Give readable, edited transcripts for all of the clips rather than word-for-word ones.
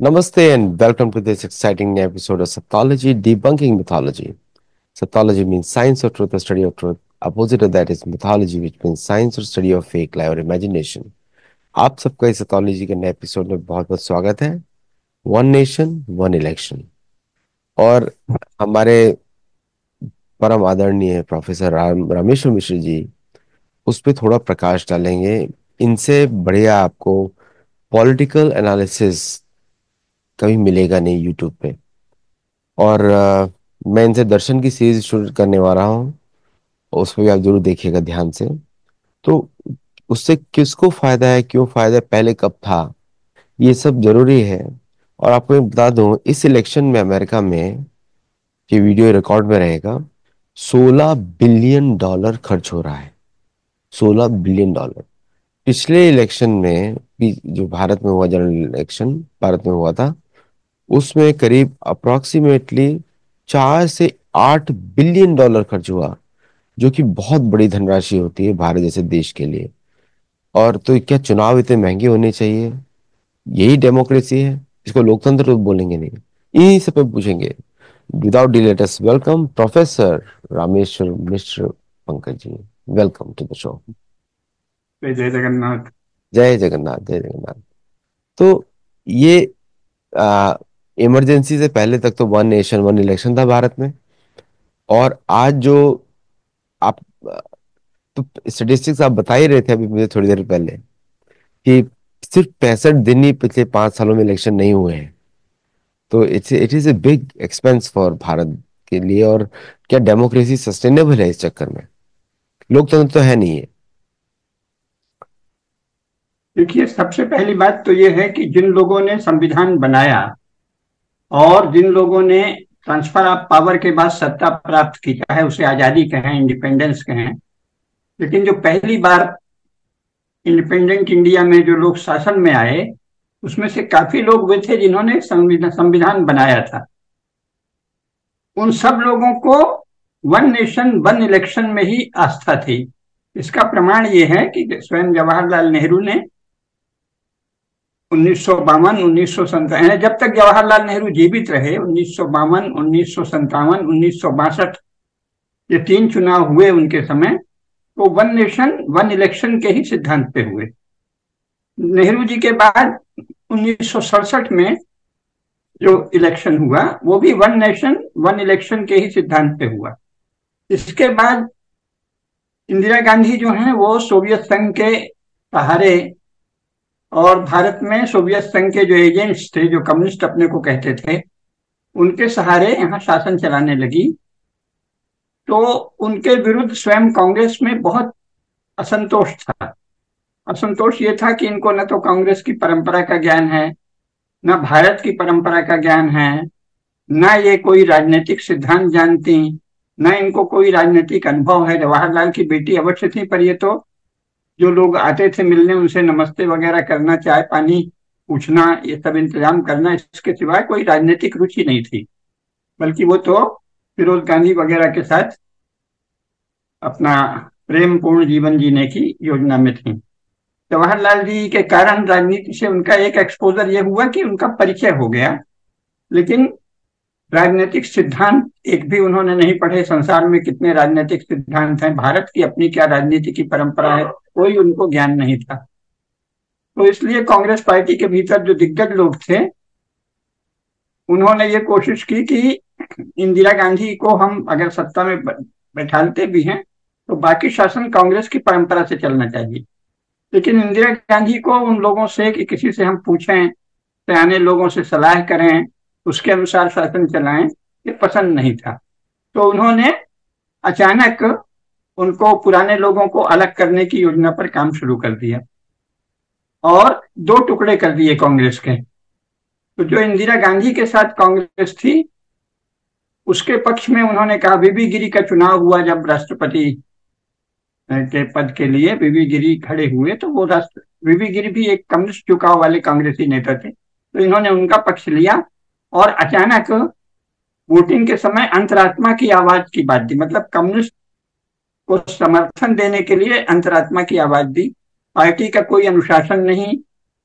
Namaste and welcome to this exciting new episode of Sotology Debunking Mythology. Sotology means science or truth, the study of truth. Opposite of that is mythology, which means science or study of fake, lie or imagination. आप सबका इस सतोलॉजी के नए episode में बहुत बहुत स्वागत है. वन नेशन वन इलेक्शन और हमारे परम आदरणीय प्रोफेसर राम रामेश्वर मिश्र जी उस पर थोड़ा प्रकाश डालेंगे. इनसे बढ़िया आपको पॉलिटिकल एनालिसिस कभी मिलेगा नहीं यूट्यूब पे. और मैं इनसे दर्शन की सीरीज शुरू करने वाला हूँ, उसमें भी आप जरूर देखिएगा ध्यान से. तो उससे किसको फायदा है, क्यों फायदा है, पहले कब था, ये सब जरूरी है. और आपको मैं बता दूं, इस इलेक्शन में अमेरिका में ये वीडियो रिकॉर्ड में रहेगा, 16 बिलियन डॉलर खर्च हो रहा है. 16 बिलियन डॉलर पिछले इलेक्शन में जो भारत में हुआ, जनरल इलेक्शन भारत में हुआ था, उसमें करीब अप्रॉक्सीमेटली 4 से 8 बिलियन डॉलर खर्च हुआ, जो कि बहुत बड़ी धनराशि होती है भारत जैसे देश के लिए. और तो क्या चुनाव इतने महंगे होने चाहिए? यही डेमोक्रेसी है, इसको लोकतंत्र तो बोलेंगे नहीं. इन्हीं सब पे पूछेंगे. Without delay let us welcome professor Rameshwar Mishra Pankaj ji. Welcome to the show. जय जगन्नाथ. जय जगन्नाथ. जय जगन्नाथ. तो ये इमरजेंसी से पहले तक तो वन नेशन वन इलेक्शन था भारत में. और आज जो आप तो स्टेटिस्टिक्स आप बता ही रहे थे अभी मुझे थोड़ी देर पहले कि सिर्फ 65 दिन ही पिछले 5 सालों में इलेक्शन नहीं हुए हैं. तो it is a big expense for Bharat के लिए. और क्या डेमोक्रेसी सस्टेनेबल है इस चक्कर में? लोकतंत्र तो है नहीं है. देखिए, सबसे पहली बात तो ये है कि जिन लोगों ने संविधान बनाया और जिन लोगों ने ट्रांसफर ऑफ पावर के बाद सत्ता प्राप्त की, चाहे उसे आजादी कहें, इंडिपेंडेंस कहें, लेकिन जो पहली बार इंडिपेंडेंट इंडिया में जो लोग शासन में आए, उसमें से काफी लोग वे थे जिन्होंने संविधान बनाया था. उन सब लोगों को वन नेशन वन इलेक्शन में ही आस्था थी. इसका प्रमाण ये है कि स्वयं जवाहरलाल नेहरू ने 1952, 1957, जब तक जवाहरलाल नेहरू जीवित रहे, 1952, 1957, 1962 ये 3 चुनाव हुए उनके समय, तो वन नेशन वन इलेक्शन के ही सिद्धांत पे हुए. नेहरू जी के बाद 1967 में जो इलेक्शन हुआ वो भी वन नेशन वन इलेक्शन के ही सिद्धांत पे हुआ. इसके बाद इंदिरा गांधी जो हैं वो सोवियत संघ के सहारे, और भारत में सोवियत संघ के जो एजेंट्स थे, जो कम्युनिस्ट अपने को कहते थे, उनके सहारे यहाँ शासन चलाने लगी. तो उनके विरुद्ध स्वयं कांग्रेस में बहुत असंतोष था. असंतोष ये था कि इनको न तो कांग्रेस की परंपरा का ज्ञान है, न भारत की परंपरा का ज्ञान है, न ये कोई राजनीतिक सिद्धांत जानती, न इनको कोई राजनीतिक अनुभव है. जवाहरलाल की बेटी अवश्य थी, पर ये तो जो लोग आते थे मिलने उनसे नमस्ते वगैरह करना, चाय पानी पूछना, ये सब इंतजाम करना, इसके सिवाय कोई राजनीतिक रुचि नहीं थी. बल्कि वो तो फिरोज गांधी वगैरह के साथ अपना प्रेम पूर्ण जीवन जीने की योजना में थी. जवाहरलाल जी के कारण राजनीति से उनका एक एक्सपोजर ये हुआ कि उनका परिचय हो गया, लेकिन राजनीतिक सिद्धांत एक भी उन्होंने नहीं पढ़े. संसार में कितने राजनीतिक सिद्धांत हैं, भारत की अपनी क्या राजनीति की परंपरा है, कोई उनको ज्ञान नहीं था. तो इसलिए कांग्रेस पार्टी के भीतर जो दिग्गज लोग थे, उन्होंने ये कोशिश की कि इंदिरा गांधी को हम अगर सत्ता में बैठाते भी हैं तो बाकी शासन कांग्रेस की परंपरा से चलना चाहिए. लेकिन इंदिरा गांधी को उन लोगों से कि किसी से हम पूछें, सयाने लोगों से सलाह करें, उसके अनुसार शासन चलाएं, ये पसंद नहीं था. तो उन्होंने अचानक उनको पुराने लोगों को अलग करने की योजना पर काम शुरू कर दिया और 2 टुकड़े कर दिए कांग्रेस के. तो जो इंदिरा गांधी के साथ कांग्रेस थी उसके पक्ष में उन्होंने कहा, बीबी गिरी का चुनाव हुआ जब राष्ट्रपति के पद के लिए बीबी गिरी खड़े हुए, तो वो बीबी गिरी भी एक कम्युनिस्ट झुकाव वाले कांग्रेसी नेता थे, तो इन्होंने उनका पक्ष लिया. और अचानक वोटिंग के समय अंतरात्मा की आवाज की बात दी, मतलब कम्युनिस्ट को समर्थन देने के लिए अंतरात्मा की आवाज दी. पार्टी का कोई अनुशासन नहीं,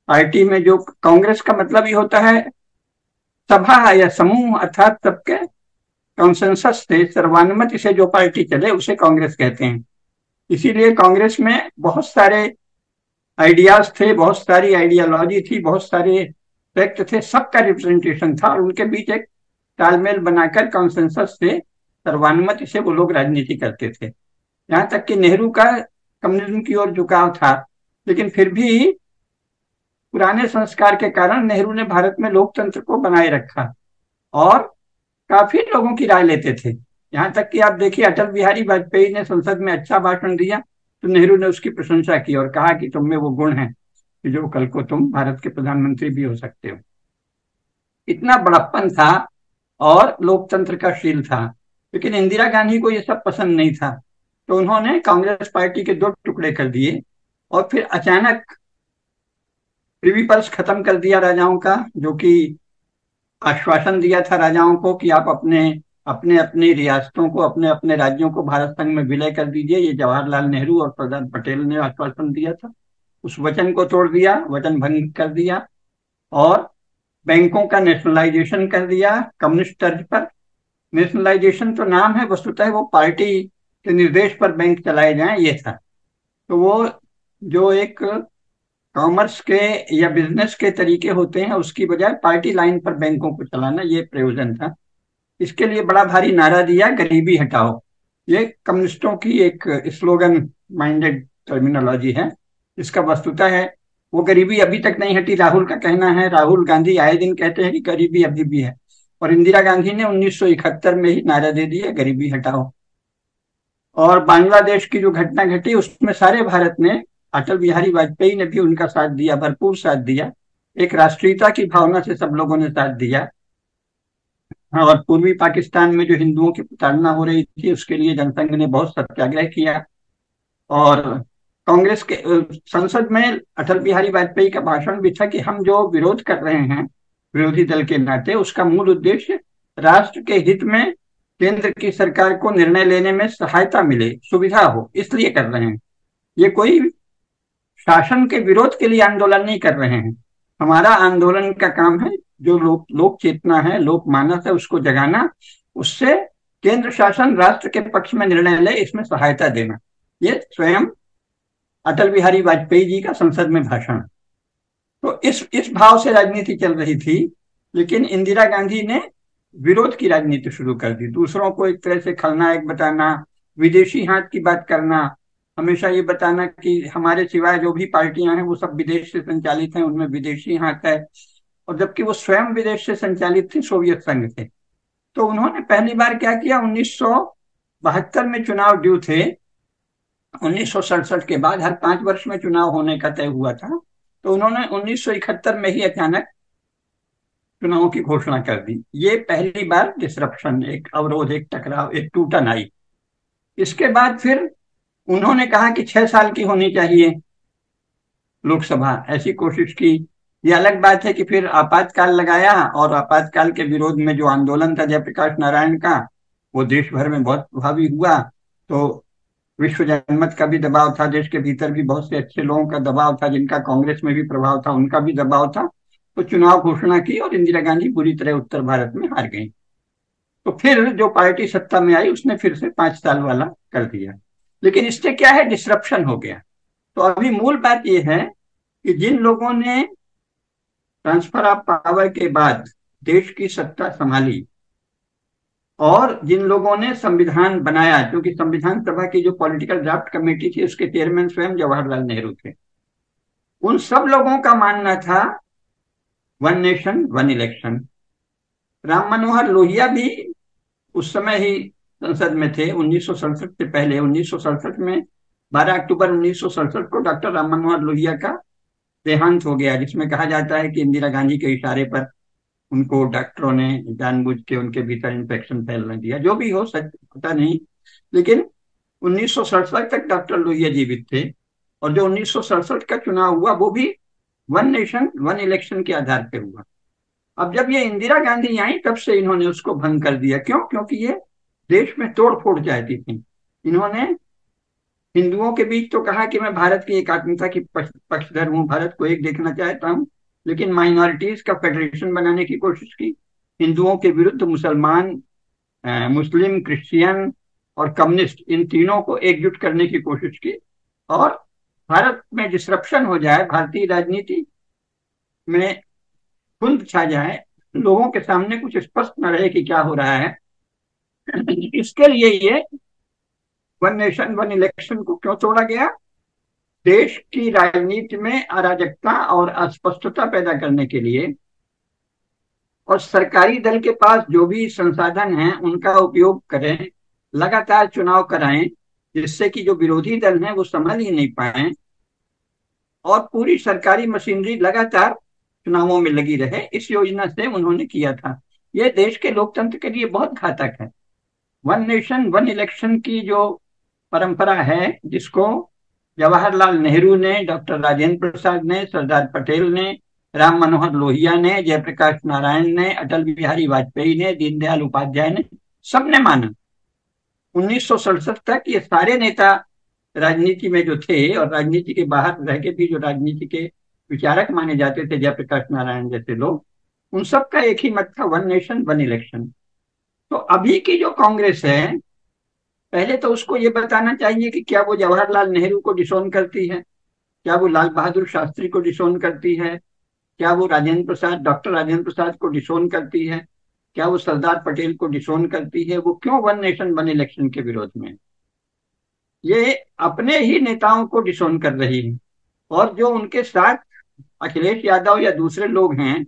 पार्टी में जो कांग्रेस का मतलब ये होता है सभा या समूह अर्थात सबके कंसेंसस से सर्वानुमति से जो पार्टी चले उसे कांग्रेस कहते हैं। इसीलिए कांग्रेस में बहुत सारे आइडियाज थे, बहुत सारी आइडियोलॉजी थी, बहुत सारे फैक्ट थे, सबका रिप्रेजेंटेशन था और उनके बीच एक तालमेल बनाकर कंसेंसस से सर्वानुमति से वो लोग राजनीति करते थे। यहाँ तक कि नेहरू का कम्युनिज्म की ओर झुकाव था, लेकिन फिर भी पुराने संस्कार के कारण नेहरू ने भारत में लोकतंत्र को बनाए रखा और काफी लोगों की राय लेते थे। यहाँ तक कि आप देखिए अटल बिहारी वाजपेयी ने संसद में अच्छा भाषण दिया तो नेहरू ने उसकी प्रशंसा की और कहा कि तुम में वो गुण है जो कल को तुम भारत के प्रधानमंत्री भी हो सकते हो। इतना बड़प्पन था और लोकतंत्र का शील था, लेकिन इंदिरा गांधी को ये सब पसंद नहीं था, तो उन्होंने कांग्रेस पार्टी के दो टुकड़े कर दिए और फिर अचानक प्रिवी पर्स खत्म कर दिया राजाओं का, जो कि आश्वासन दिया था राजाओं को कि आप अपने रियासतों को, अपने राज्यों को भारत संघ में विलय कर दीजिए। ये जवाहरलाल नेहरू और सरदार पटेल ने आश्वासन दिया था, उस वचन को तोड़ दिया, वचन भंग कर दिया और बैंकों का नेशनलाइजेशन कर दिया कम्युनिस्ट तर्ज पर। नेशनलाइजेशन तो नाम है, वस्तुतः वो पार्टी के निर्देश पर बैंक चलाए जाएं ये था। तो वो जो एक कॉमर्स के या बिजनेस के तरीके होते हैं उसकी बजाय पार्टी लाइन पर बैंकों को चलाना, ये प्रयोजन था। इसके लिए बड़ा भारी नारा दिया, गरीबी हटाओ। ये कम्युनिस्टों की एक स्लोगन माइंडेड टर्मिनोलॉजी है, इसका वस्तुता है वो गरीबी अभी तक नहीं हटी। राहुल का कहना है, राहुल गांधी आए दिन कहते हैं कि गरीबी अभी भी है, और इंदिरा गांधी ने 1971 में ही नारा दे दिया गरीबी हटाओ। और बांग्लादेश की जो घटना घटी उसमें सारे भारत ने, अटल बिहारी वाजपेयी ने भी उनका साथ दिया, भरपूर साथ दिया। एक राष्ट्रीयता की भावना से सब लोगों ने साथ दिया और पूर्वी पाकिस्तान में जो हिंदुओं की प्रताड़ना हो रही थी उसके लिए जनसंघ ने बहुत सत्याग्रह किया। और कांग्रेस के संसद में अटल बिहारी वाजपेयी का भाषण भी था कि हम जो विरोध कर रहे हैं विरोधी दल के नाते, उसका मूल उद्देश्य राष्ट्र के हित में केंद्र की सरकार को निर्णय लेने में सहायता मिले, सुविधा हो, इसलिए कर रहे हैं। ये कोई शासन के विरोध के लिए आंदोलन नहीं कर रहे हैं। हमारा आंदोलन का काम है जो लोक चेतना है, लोक मानस है, उसको जगाना, उससे केंद्र शासन राष्ट्र के पक्ष में निर्णय ले, इसमें सहायता देना। ये स्वयं अटल बिहारी वाजपेयी जी का संसद में भाषण। तो इस भाव से राजनीति चल रही थी, लेकिन इंदिरा गांधी ने विरोध की राजनीति शुरू कर दी, दूसरों को एक तरह से खलनायक बताना, विदेशी हाथ की बात करना, हमेशा ये बताना कि हमारे सिवाय जो भी पार्टियां हैं वो सब विदेश से संचालित हैं, उनमें विदेशी हाथ है, और जबकि वो स्वयं विदेश से संचालित थी, सोवियत संघ से। तो उन्होंने पहली बार क्या किया, 1972 में चुनाव ड्यू थे, 1967 के बाद हर 5 वर्ष में चुनाव होने का तय हुआ था, तो उन्होंने 1971 में ही अचानक चुनाव की घोषणा कर दी। ये पहली बार डिसरप्शन, एक अवरोध, एक टकराव, एक टूटन आई। इसके बाद फिर उन्होंने कहा कि 6 साल की होनी चाहिए लोकसभा, ऐसी कोशिश की। ये अलग बात है कि फिर आपातकाल लगाया और आपातकाल के विरोध में जो आंदोलन था जयप्रकाश नारायण का, वो देश भर में बहुत प्रभावी हुआ। तो विश्व जनमत का भी दबाव था, देश के भीतर भी बहुत से अच्छे लोगों का दबाव था, जिनका कांग्रेस में भी प्रभाव था उनका भी दबाव था। तो चुनाव घोषणा की और इंदिरा गांधी बुरी तरह उत्तर भारत में हार गई। तो फिर जो पार्टी सत्ता में आई उसने फिर से 5 साल वाला कर दिया, लेकिन इससे क्या है, डिसरप्शन हो गया। तो अभी मूल बात यह है कि जिन लोगों ने ट्रांसफर ऑफ पावर के बाद देश की सत्ता संभाली और जिन लोगों ने संविधान बनाया, क्योंकि संविधान सभा की जो पॉलिटिकल ड्राफ्ट कमेटी थी उसके चेयरमैन स्वयं जवाहरलाल नेहरू थे, उन सब लोगों का मानना था 1 नेशन 1 इलेक्शन। राम मनोहर लोहिया भी उस समय ही संसद में थे, 1967 से पहले। 1967 में 12 अक्टूबर 1967 को डॉक्टर राम मनोहर लोहिया का देहांत हो गया, जिसमें कहा जाता है कि इंदिरा गांधी के इशारे पर उनको डॉक्टरों ने जानबूझ के उनके भीतर इंफेक्शन फैलने दिया। जो भी हो, सच पता नहीं, लेकिन 1967 तक डॉक्टर लोहिया जीवित थे। और जो 1967 का चुनाव हुआ वो भी 1 नेशन 1 इलेक्शन के आधार पर हुआ। अब जब ये इंदिरा गांधी आई तब से इन्होंने उसको भंग कर दिया। क्यों? क्योंकि ये देश में तोड़ फोड़ चाहती थी। इन्होंने हिंदुओं के बीच तो कहा कि मैं भारत की एकात्मता की पक्षधर हूँ, भारत को एक देखना चाहता हूँ, लेकिन माइनॉरिटीज का फेडरेशन बनाने की कोशिश की। हिंदुओं के विरुद्ध मुसलमान, मुस्लिम, क्रिश्चियन और कम्युनिस्ट, इन तीनों को एकजुट करने की कोशिश की और भारत में डिसरप्शन हो जाए, भारतीय राजनीति में खुंद छा जाए, लोगों के सामने कुछ स्पष्ट न रहे कि क्या हो रहा है। इसके लिए ये वन नेशन वन इलेक्शन को क्यों तोड़ा गया? देश की राजनीति में अराजकता और अस्पष्टता पैदा करने के लिए, और सरकारी दल के पास जो भी संसाधन हैं उनका उपयोग करें, लगातार चुनाव कराएं जिससे कि जो विरोधी दल हैं वो संभल ही नहीं पाएं, और पूरी सरकारी मशीनरी लगातार चुनावों में लगी रहे, इस योजना से उन्होंने किया था। ये देश के लोकतंत्र के लिए बहुत घातक है। वन नेशन वन इलेक्शन की जो परंपरा है, जिसको जवाहरलाल नेहरू ने, डॉक्टर राजेंद्र प्रसाद ने, सरदार पटेल ने, राम मनोहर लोहिया ने, जयप्रकाश नारायण ने, अटल बिहारी वाजपेयी ने, दीनदयाल उपाध्याय ने, सबने माना। 1967 तक ये सारे नेता राजनीति में जो थे और राजनीति के बाहर रह के भी जो राजनीति के विचारक माने जाते थे, जयप्रकाश नारायण जैसे लोग, उन सब का एक ही मत था, वन नेशन वन इलेक्शन। तो अभी की जो कांग्रेस है, पहले तो उसको ये बताना चाहिए कि क्या वो जवाहरलाल नेहरू को डिसोन करती है, क्या वो लाल बहादुर शास्त्री को डिसोन करती है, क्या वो राजेंद्र प्रसाद, डॉक्टर राजेंद्र प्रसाद को डिसोन करती है, क्या वो सरदार पटेल को डिसोन करती है, वो क्यों वन नेशन वन इलेक्शन के विरोध में? ये अपने ही नेताओं को डिसोन कर रही है, और जो उनके साथ अखिलेश यादव या दूसरे लोग हैं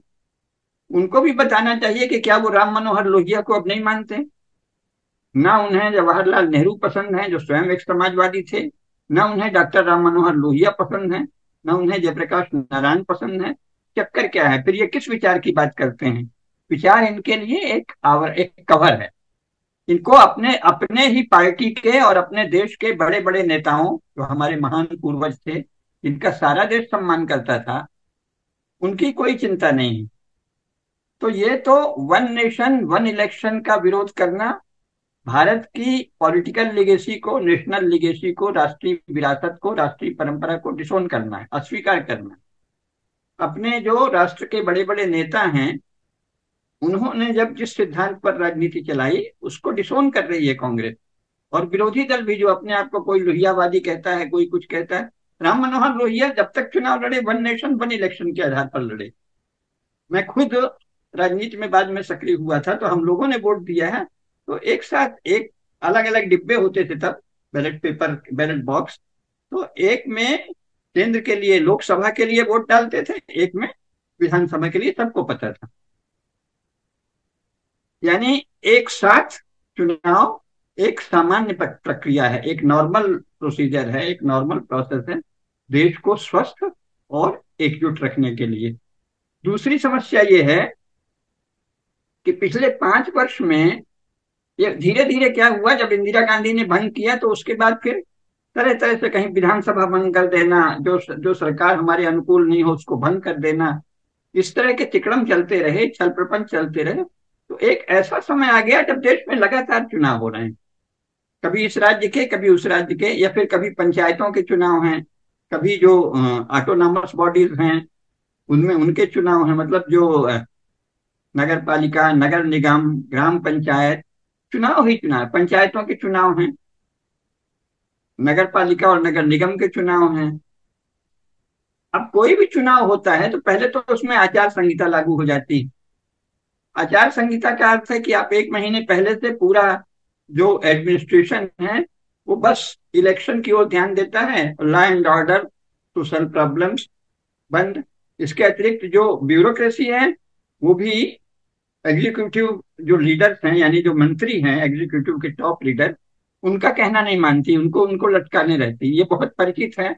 उनको भी बताना चाहिए कि क्या वो राम मनोहर लोहिया को अब नहीं मानते। ना उन्हें जवाहरलाल नेहरू पसंद है जो स्वयं एक समाजवादी थे, ना उन्हें डॉक्टर राम मनोहर लोहिया पसंद है, ना उन्हें जयप्रकाश नारायण पसंद है। चक्कर क्या है फिर? ये किस विचार की बात करते हैं? विचार इनके लिए एक कवर है। इनको अपने अपने ही पार्टी के और अपने देश के बड़े बड़े नेताओं, जो हमारे महान पूर्वज थे, इनका सारा देश सम्मान करता था, उनकी कोई चिंता नहीं है। तो ये तो वन नेशन वन इलेक्शन का विरोध करना भारत की पॉलिटिकल लीगेसी को, नेशनल लीगेसी को, राष्ट्रीय विरासत को, राष्ट्रीय परंपरा को डिसोन करना है, अस्वीकार करना है। अपने जो राष्ट्र के बड़े बड़े नेता हैं, उन्होंने जब जिस सिद्धांत पर राजनीति चलाई उसको डिसोन कर रही है कांग्रेस, और विरोधी दल भी जो अपने आप को, कोई लोहियावादी कहता है, कोई कुछ कहता है। राम मनोहर लोहिया जब तक चुनाव लड़े वन नेशन वन इलेक्शन के आधार पर लड़े। मैं खुद राजनीति में बाद में सक्रिय हुआ था, तो हम लोगों ने वोट दिया है, तो एक साथ एक अलग अलग डिब्बे होते थे तब, बैलेट पेपर, बैलेट बॉक्स। तो एक में केंद्र के लिए, लोकसभा के लिए वोट डालते थे, एक में विधानसभा के लिए, सबको पता था। यानी एक साथ चुनाव एक सामान्य प्रक्रिया है, एक नॉर्मल प्रोसीजर है, एक नॉर्मल प्रोसेस है, देश को स्वस्थ और एकजुट रखने के लिए। दूसरी समस्या ये है कि पिछले 5 वर्ष में ये धीरे धीरे क्या हुआ, जब इंदिरा गांधी ने भंग किया तो उसके बाद फिर तरह तरह से, कहीं विधानसभा भंग कर देना, जो सरकार हमारे अनुकूल नहीं हो उसको भंग कर देना, इस तरह के तिकड़म चलते रहे, छल प्रपंच चलते रहे। तो एक ऐसा समय आ गया जब देश में लगातार चुनाव हो रहे हैं, कभी इस राज्य के, कभी उस राज्य के, या फिर कभी पंचायतों के चुनाव हैं, कभी जो ऑटोनॉमस बॉडीज हैं उनमें उनके चुनाव हैं, मतलब जो नगर पालिका, नगर निगम, ग्राम पंचायत, चुनाव ही चुनाव, पंचायतों के चुनाव हैं, नगर पालिका और नगर निगम के चुनाव हैं। अब कोई भी चुनाव होता है तो पहले तो उसमें आचार संहिता लागू हो जाती है। आचार संहिता का अर्थ है कि आप 1 महीने पहले से पूरा जो एडमिनिस्ट्रेशन है वो बस इलेक्शन की ओर ध्यान देता है, law and order, social problems बंद। इसके अतिरिक्त जो ब्यूरोक्रेसी है वो भी एग्जीक्यूटिव जो लीडर्स हैं, यानी जो मंत्री हैं, एग्जीक्यूटिव के टॉप लीडर, उनका कहना नहीं मानती, उनको लटकाने रहती। ये बहुत परिचित है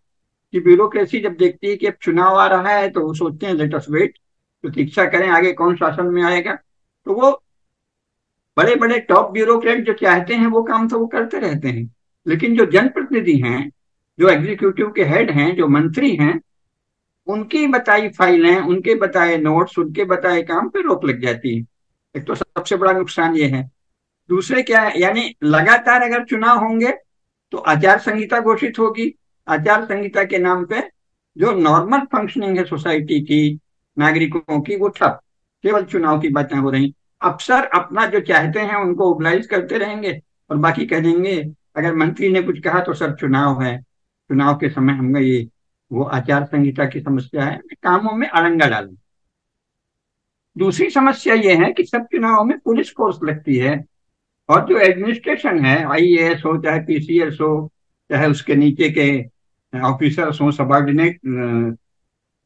कि ब्यूरोक्रेसी जब देखती है कि अब चुनाव आ रहा है तो वो सोचते हैं लेट अस वेट, प्रतीक्षा करें आगे कौन शासन में आएगा। तो वो बड़े बड़े टॉप ब्यूरोक्रेट जो चाहते हैं वो काम तो वो करते रहते हैं, लेकिन जो जनप्रतिनिधि हैं, जो एग्जीक्यूटिव के हेड हैं, जो मंत्री हैं, उनकी बताई फाइलें, उनके बताए नोट्स, उनके बताए काम पे रोक लग जाती है। एक तो सबसे बड़ा नुकसान ये है। दूसरे क्या है, यानी लगातार अगर चुनाव होंगे तो आचार संहिता घोषित होगी। आचार संहिता के नाम पे जो नॉर्मल फंक्शनिंग है सोसाइटी की, नागरिकों की, वो ठप, केवल चुनाव की बातें हो रही। अफसर अपना जो चाहते हैं उनको ओबलाइज करते रहेंगे और बाकी कह देंगे अगर मंत्री ने कुछ कहा तो सर चुनाव है, चुनाव के समय हमने ये वो आचार संहिता की समस्या है, कामों में अड़ंगा डालें। दूसरी समस्या ये है कि सब चुनावों में पुलिस फोर्स लगती है और जो एडमिनिस्ट्रेशन है, IAS हो चाहे PCS हो चाहे उसके नीचे के ऑफिसर्स हो, सबऑर्डिनेट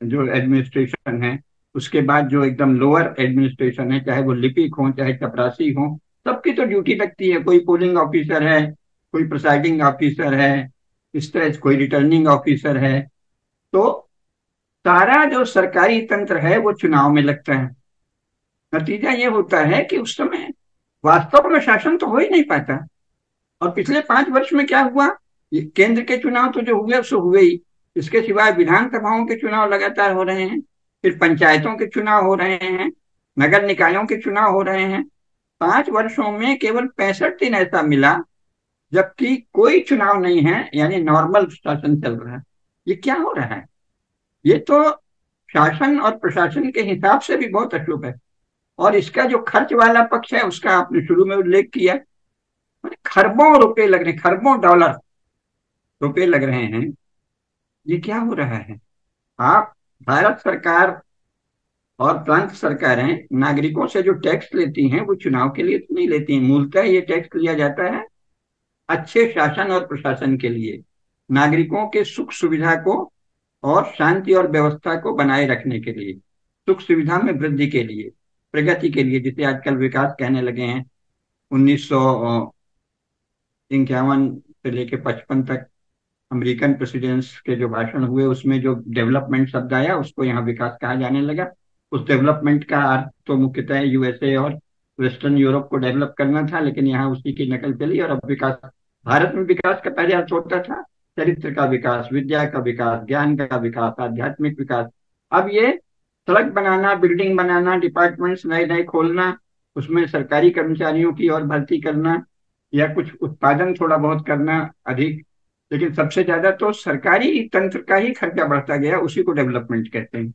जो एडमिनिस्ट्रेशन है, उसके बाद जो एकदम लोअर एडमिनिस्ट्रेशन है चाहे वो लिपिक हो चाहे चपरासी हो, सबकी तो ड्यूटी लगती है। कोई पोलिंग ऑफिसर है, कोई प्रिसाइडिंग ऑफिसर है, इस तरह कोई रिटर्निंग ऑफिसर है, तो सारा जो सरकारी तंत्र है वो चुनाव में लगता है। नतीजा ये होता है कि उस समय वास्तव में शासन तो हो ही नहीं पाता। और पिछले 5 वर्ष में क्या हुआ, केंद्र के चुनाव तो जो हुए सो हुए ही, इसके सिवाय विधानसभाओं के चुनाव लगातार हो रहे हैं, फिर पंचायतों के चुनाव हो रहे हैं, नगर निकायों के चुनाव हो रहे हैं। 5 वर्षों में केवल 65 दिन ऐसा मिला जबकि कोई चुनाव नहीं है, यानी नॉर्मल शासन चल रहा है। ये क्या हो रहा है? ये तो शासन और प्रशासन के हिसाब से भी बहुत अशुभ है। और इसका जो खर्च वाला पक्ष है उसका आपने शुरू में उल्लेख किया, खरबों रुपए लग रहे हैं, खरबों डॉलर रुपए लग रहे हैं। ये क्या हो रहा है? आप भारत सरकार और प्रांत सरकारें नागरिकों से जो टैक्स लेती हैं वो चुनाव के लिए तो नहीं लेती हैं। मूलतः ये टैक्स लिया जाता है अच्छे शासन और प्रशासन के लिए, नागरिकों के सुख सुविधा को और शांति और व्यवस्था को बनाए रखने के लिए, सुख सुविधा में वृद्धि के लिए, प्रगति के लिए, जिसे आजकल विकास कहने लगे हैं। 1951 से लेकर 55 तक अमेरिकन प्रेसिडेंट्स के जो भाषण हुए उसमें जो डेवलपमेंट शब्द आया उसको यहाँ विकास कहा जाने लगा। उस डेवलपमेंट का अर्थ तो मुख्यतः USA और वेस्टर्न यूरोप को डेवलप करना था, लेकिन यहाँ उसी की नकल चली और अब विकास, भारत में विकास का पहले अर्थ होता था चरित्र का विकास, विद्या का विकास, ज्ञान का विकास, आध्यात्मिक विकास। अब ये सड़क बनाना, बिल्डिंग बनाना, डिपार्टमेंट्स नए नए खोलना, उसमें सरकारी कर्मचारियों की और भर्ती करना या कुछ उत्पादन थोड़ा बहुत करना अधिक, लेकिन सबसे ज्यादा तो सरकारी तंत्र का ही खर्चा बढ़ता गया, उसी को डेवलपमेंट कहते हैं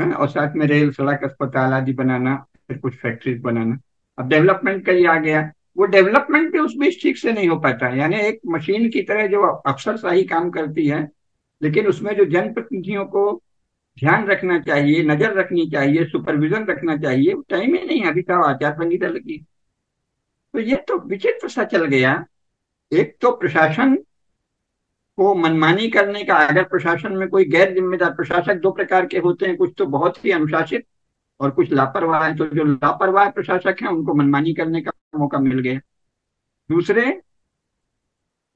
है? और साथ में रेल, सड़क, अस्पताल आदि बनाना, फिर कुछ फैक्ट्रीज बनाना। अब डेवलपमेंट का ही आ गया। वो डेवलपमेंट भी उस बीच ठीक से नहीं हो पाता, यानी एक मशीन की तरह जो अफसरशाही काम करती है, लेकिन उसमें जो जनप्रतिनिधियों को ध्यान रखना चाहिए, नजर रखनी चाहिए, सुपरविजन रखना चाहिए, टाइम ही नहीं। अभी तो आचार संहिता लगी, तो ये तो विचित्र सा चल गया। एक तो प्रशासन को मनमानी करने का, अगर प्रशासन में कोई गैर जिम्मेदार प्रशासक 2 प्रकार के होते हैं, कुछ तो बहुत ही अनुशासित और कुछ लापरवाह है, तो जो लापरवाह प्रशासक हैं उनको मनमानी करने का मौका मिल गया। दूसरे,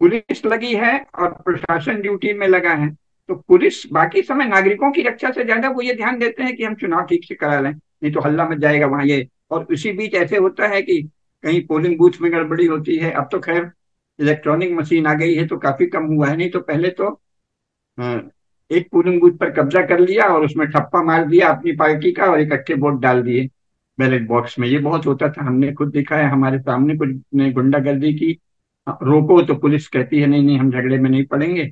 पुलिस लगी है और प्रशासन ड्यूटी में लगा है, तो पुलिस बाकी समय नागरिकों की रक्षा से ज्यादा वो ये ध्यान देते हैं कि हम चुनाव ठीक से करा लें, नहीं तो हल्ला मच जाएगा वहां ये। और इसी बीच ऐसे होता है कि कहीं पोलिंग बूथ में गड़बड़ी होती है। अब तो खैर इलेक्ट्रॉनिक मशीन आ गई है तो काफी कम हुआ है, नहीं तो पहले तो एक पोलिंग बूथ पर कब्जा कर लिया और उसमें ठप्पा मार दिया अपनी पार्टी का और इकट्ठे वोट डाल दिए बैलेट बॉक्स में। ये बहुत होता था, हमने खुद देखा है, हमारे सामने कुछ ने गुंडागर्दी की, रोको तो पुलिस कहती है नहीं नहीं हम झगड़े में नहीं पड़ेंगे।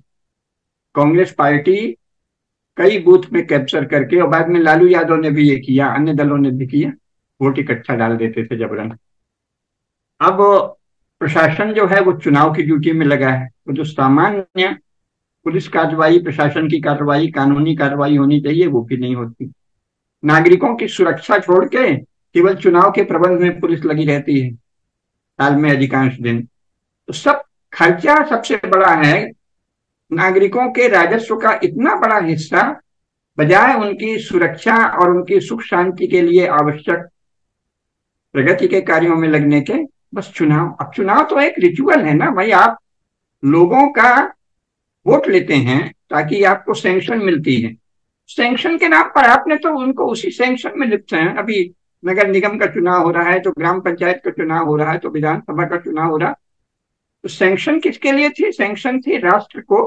कांग्रेस पार्टी कई बूथ में कैप्चर करके, और बाद में लालू यादव ने भी ये किया, अन्य दलों ने भी किया, वोट इकट्ठा डाल देते थे जबरन। अब प्रशासन जो है वो चुनाव की ड्यूटी में लगा है, वो जो सामान्य पुलिस कार्रवाई, प्रशासन की कार्रवाई, कानूनी कार्रवाई होनी चाहिए वो भी नहीं होती। नागरिकों की सुरक्षा छोड़ के केवल चुनाव के प्रबंध में पुलिस लगी रहती है साल में अधिकांश दिन। तो सब खर्चा सबसे बड़ा है, नागरिकों के राजस्व का इतना बड़ा हिस्सा बजाय उनकी सुरक्षा और उनकी सुख शांति के लिए आवश्यक प्रगति के कार्यों में लगने के, बस चुनाव। अब चुनाव तो एक रिचुअल है ना भाई, आप लोगों का वोट लेते हैं ताकि आपको सैंक्शन मिलती है, सैंक्शन के नाम पर आपने तो उनको उसी सैंक्शन में लिपते हैं। अभी नगर निगम का चुनाव हो रहा है तो ग्राम पंचायत का चुनाव हो रहा है तो विधानसभा का चुनाव हो रहा, तो सैंक्शन किसके लिए थी? सैंक्शन थी राष्ट्र को,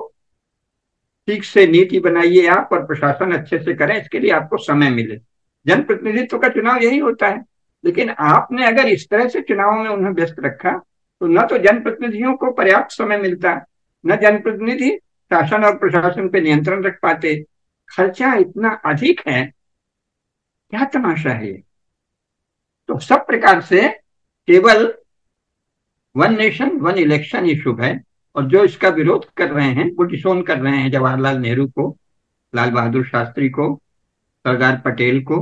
ठीक से नीति बनाइए आप और प्रशासन अच्छे से करें, इसके लिए आपको समय मिले। जनप्रतिनिधित्व का चुनाव यही होता है, लेकिन आपने अगर इस तरह से चुनावों में उन्हें व्यस्त रखा तो न तो जनप्रतिनिधियों को पर्याप्त समय मिलता, न जनप्रतिनिधि शासन और प्रशासन पे नियंत्रण रख पाते। खर्चा इतना अधिक है, क्या तमाशा है? तो सब प्रकार से केवल वन नेशन वन इलेक्शन ही शुभ है, और जो इसका विरोध कर रहे हैं वो डिसोन कर रहे हैं जवाहरलाल नेहरू को, लाल बहादुर शास्त्री को, सरदार पटेल को,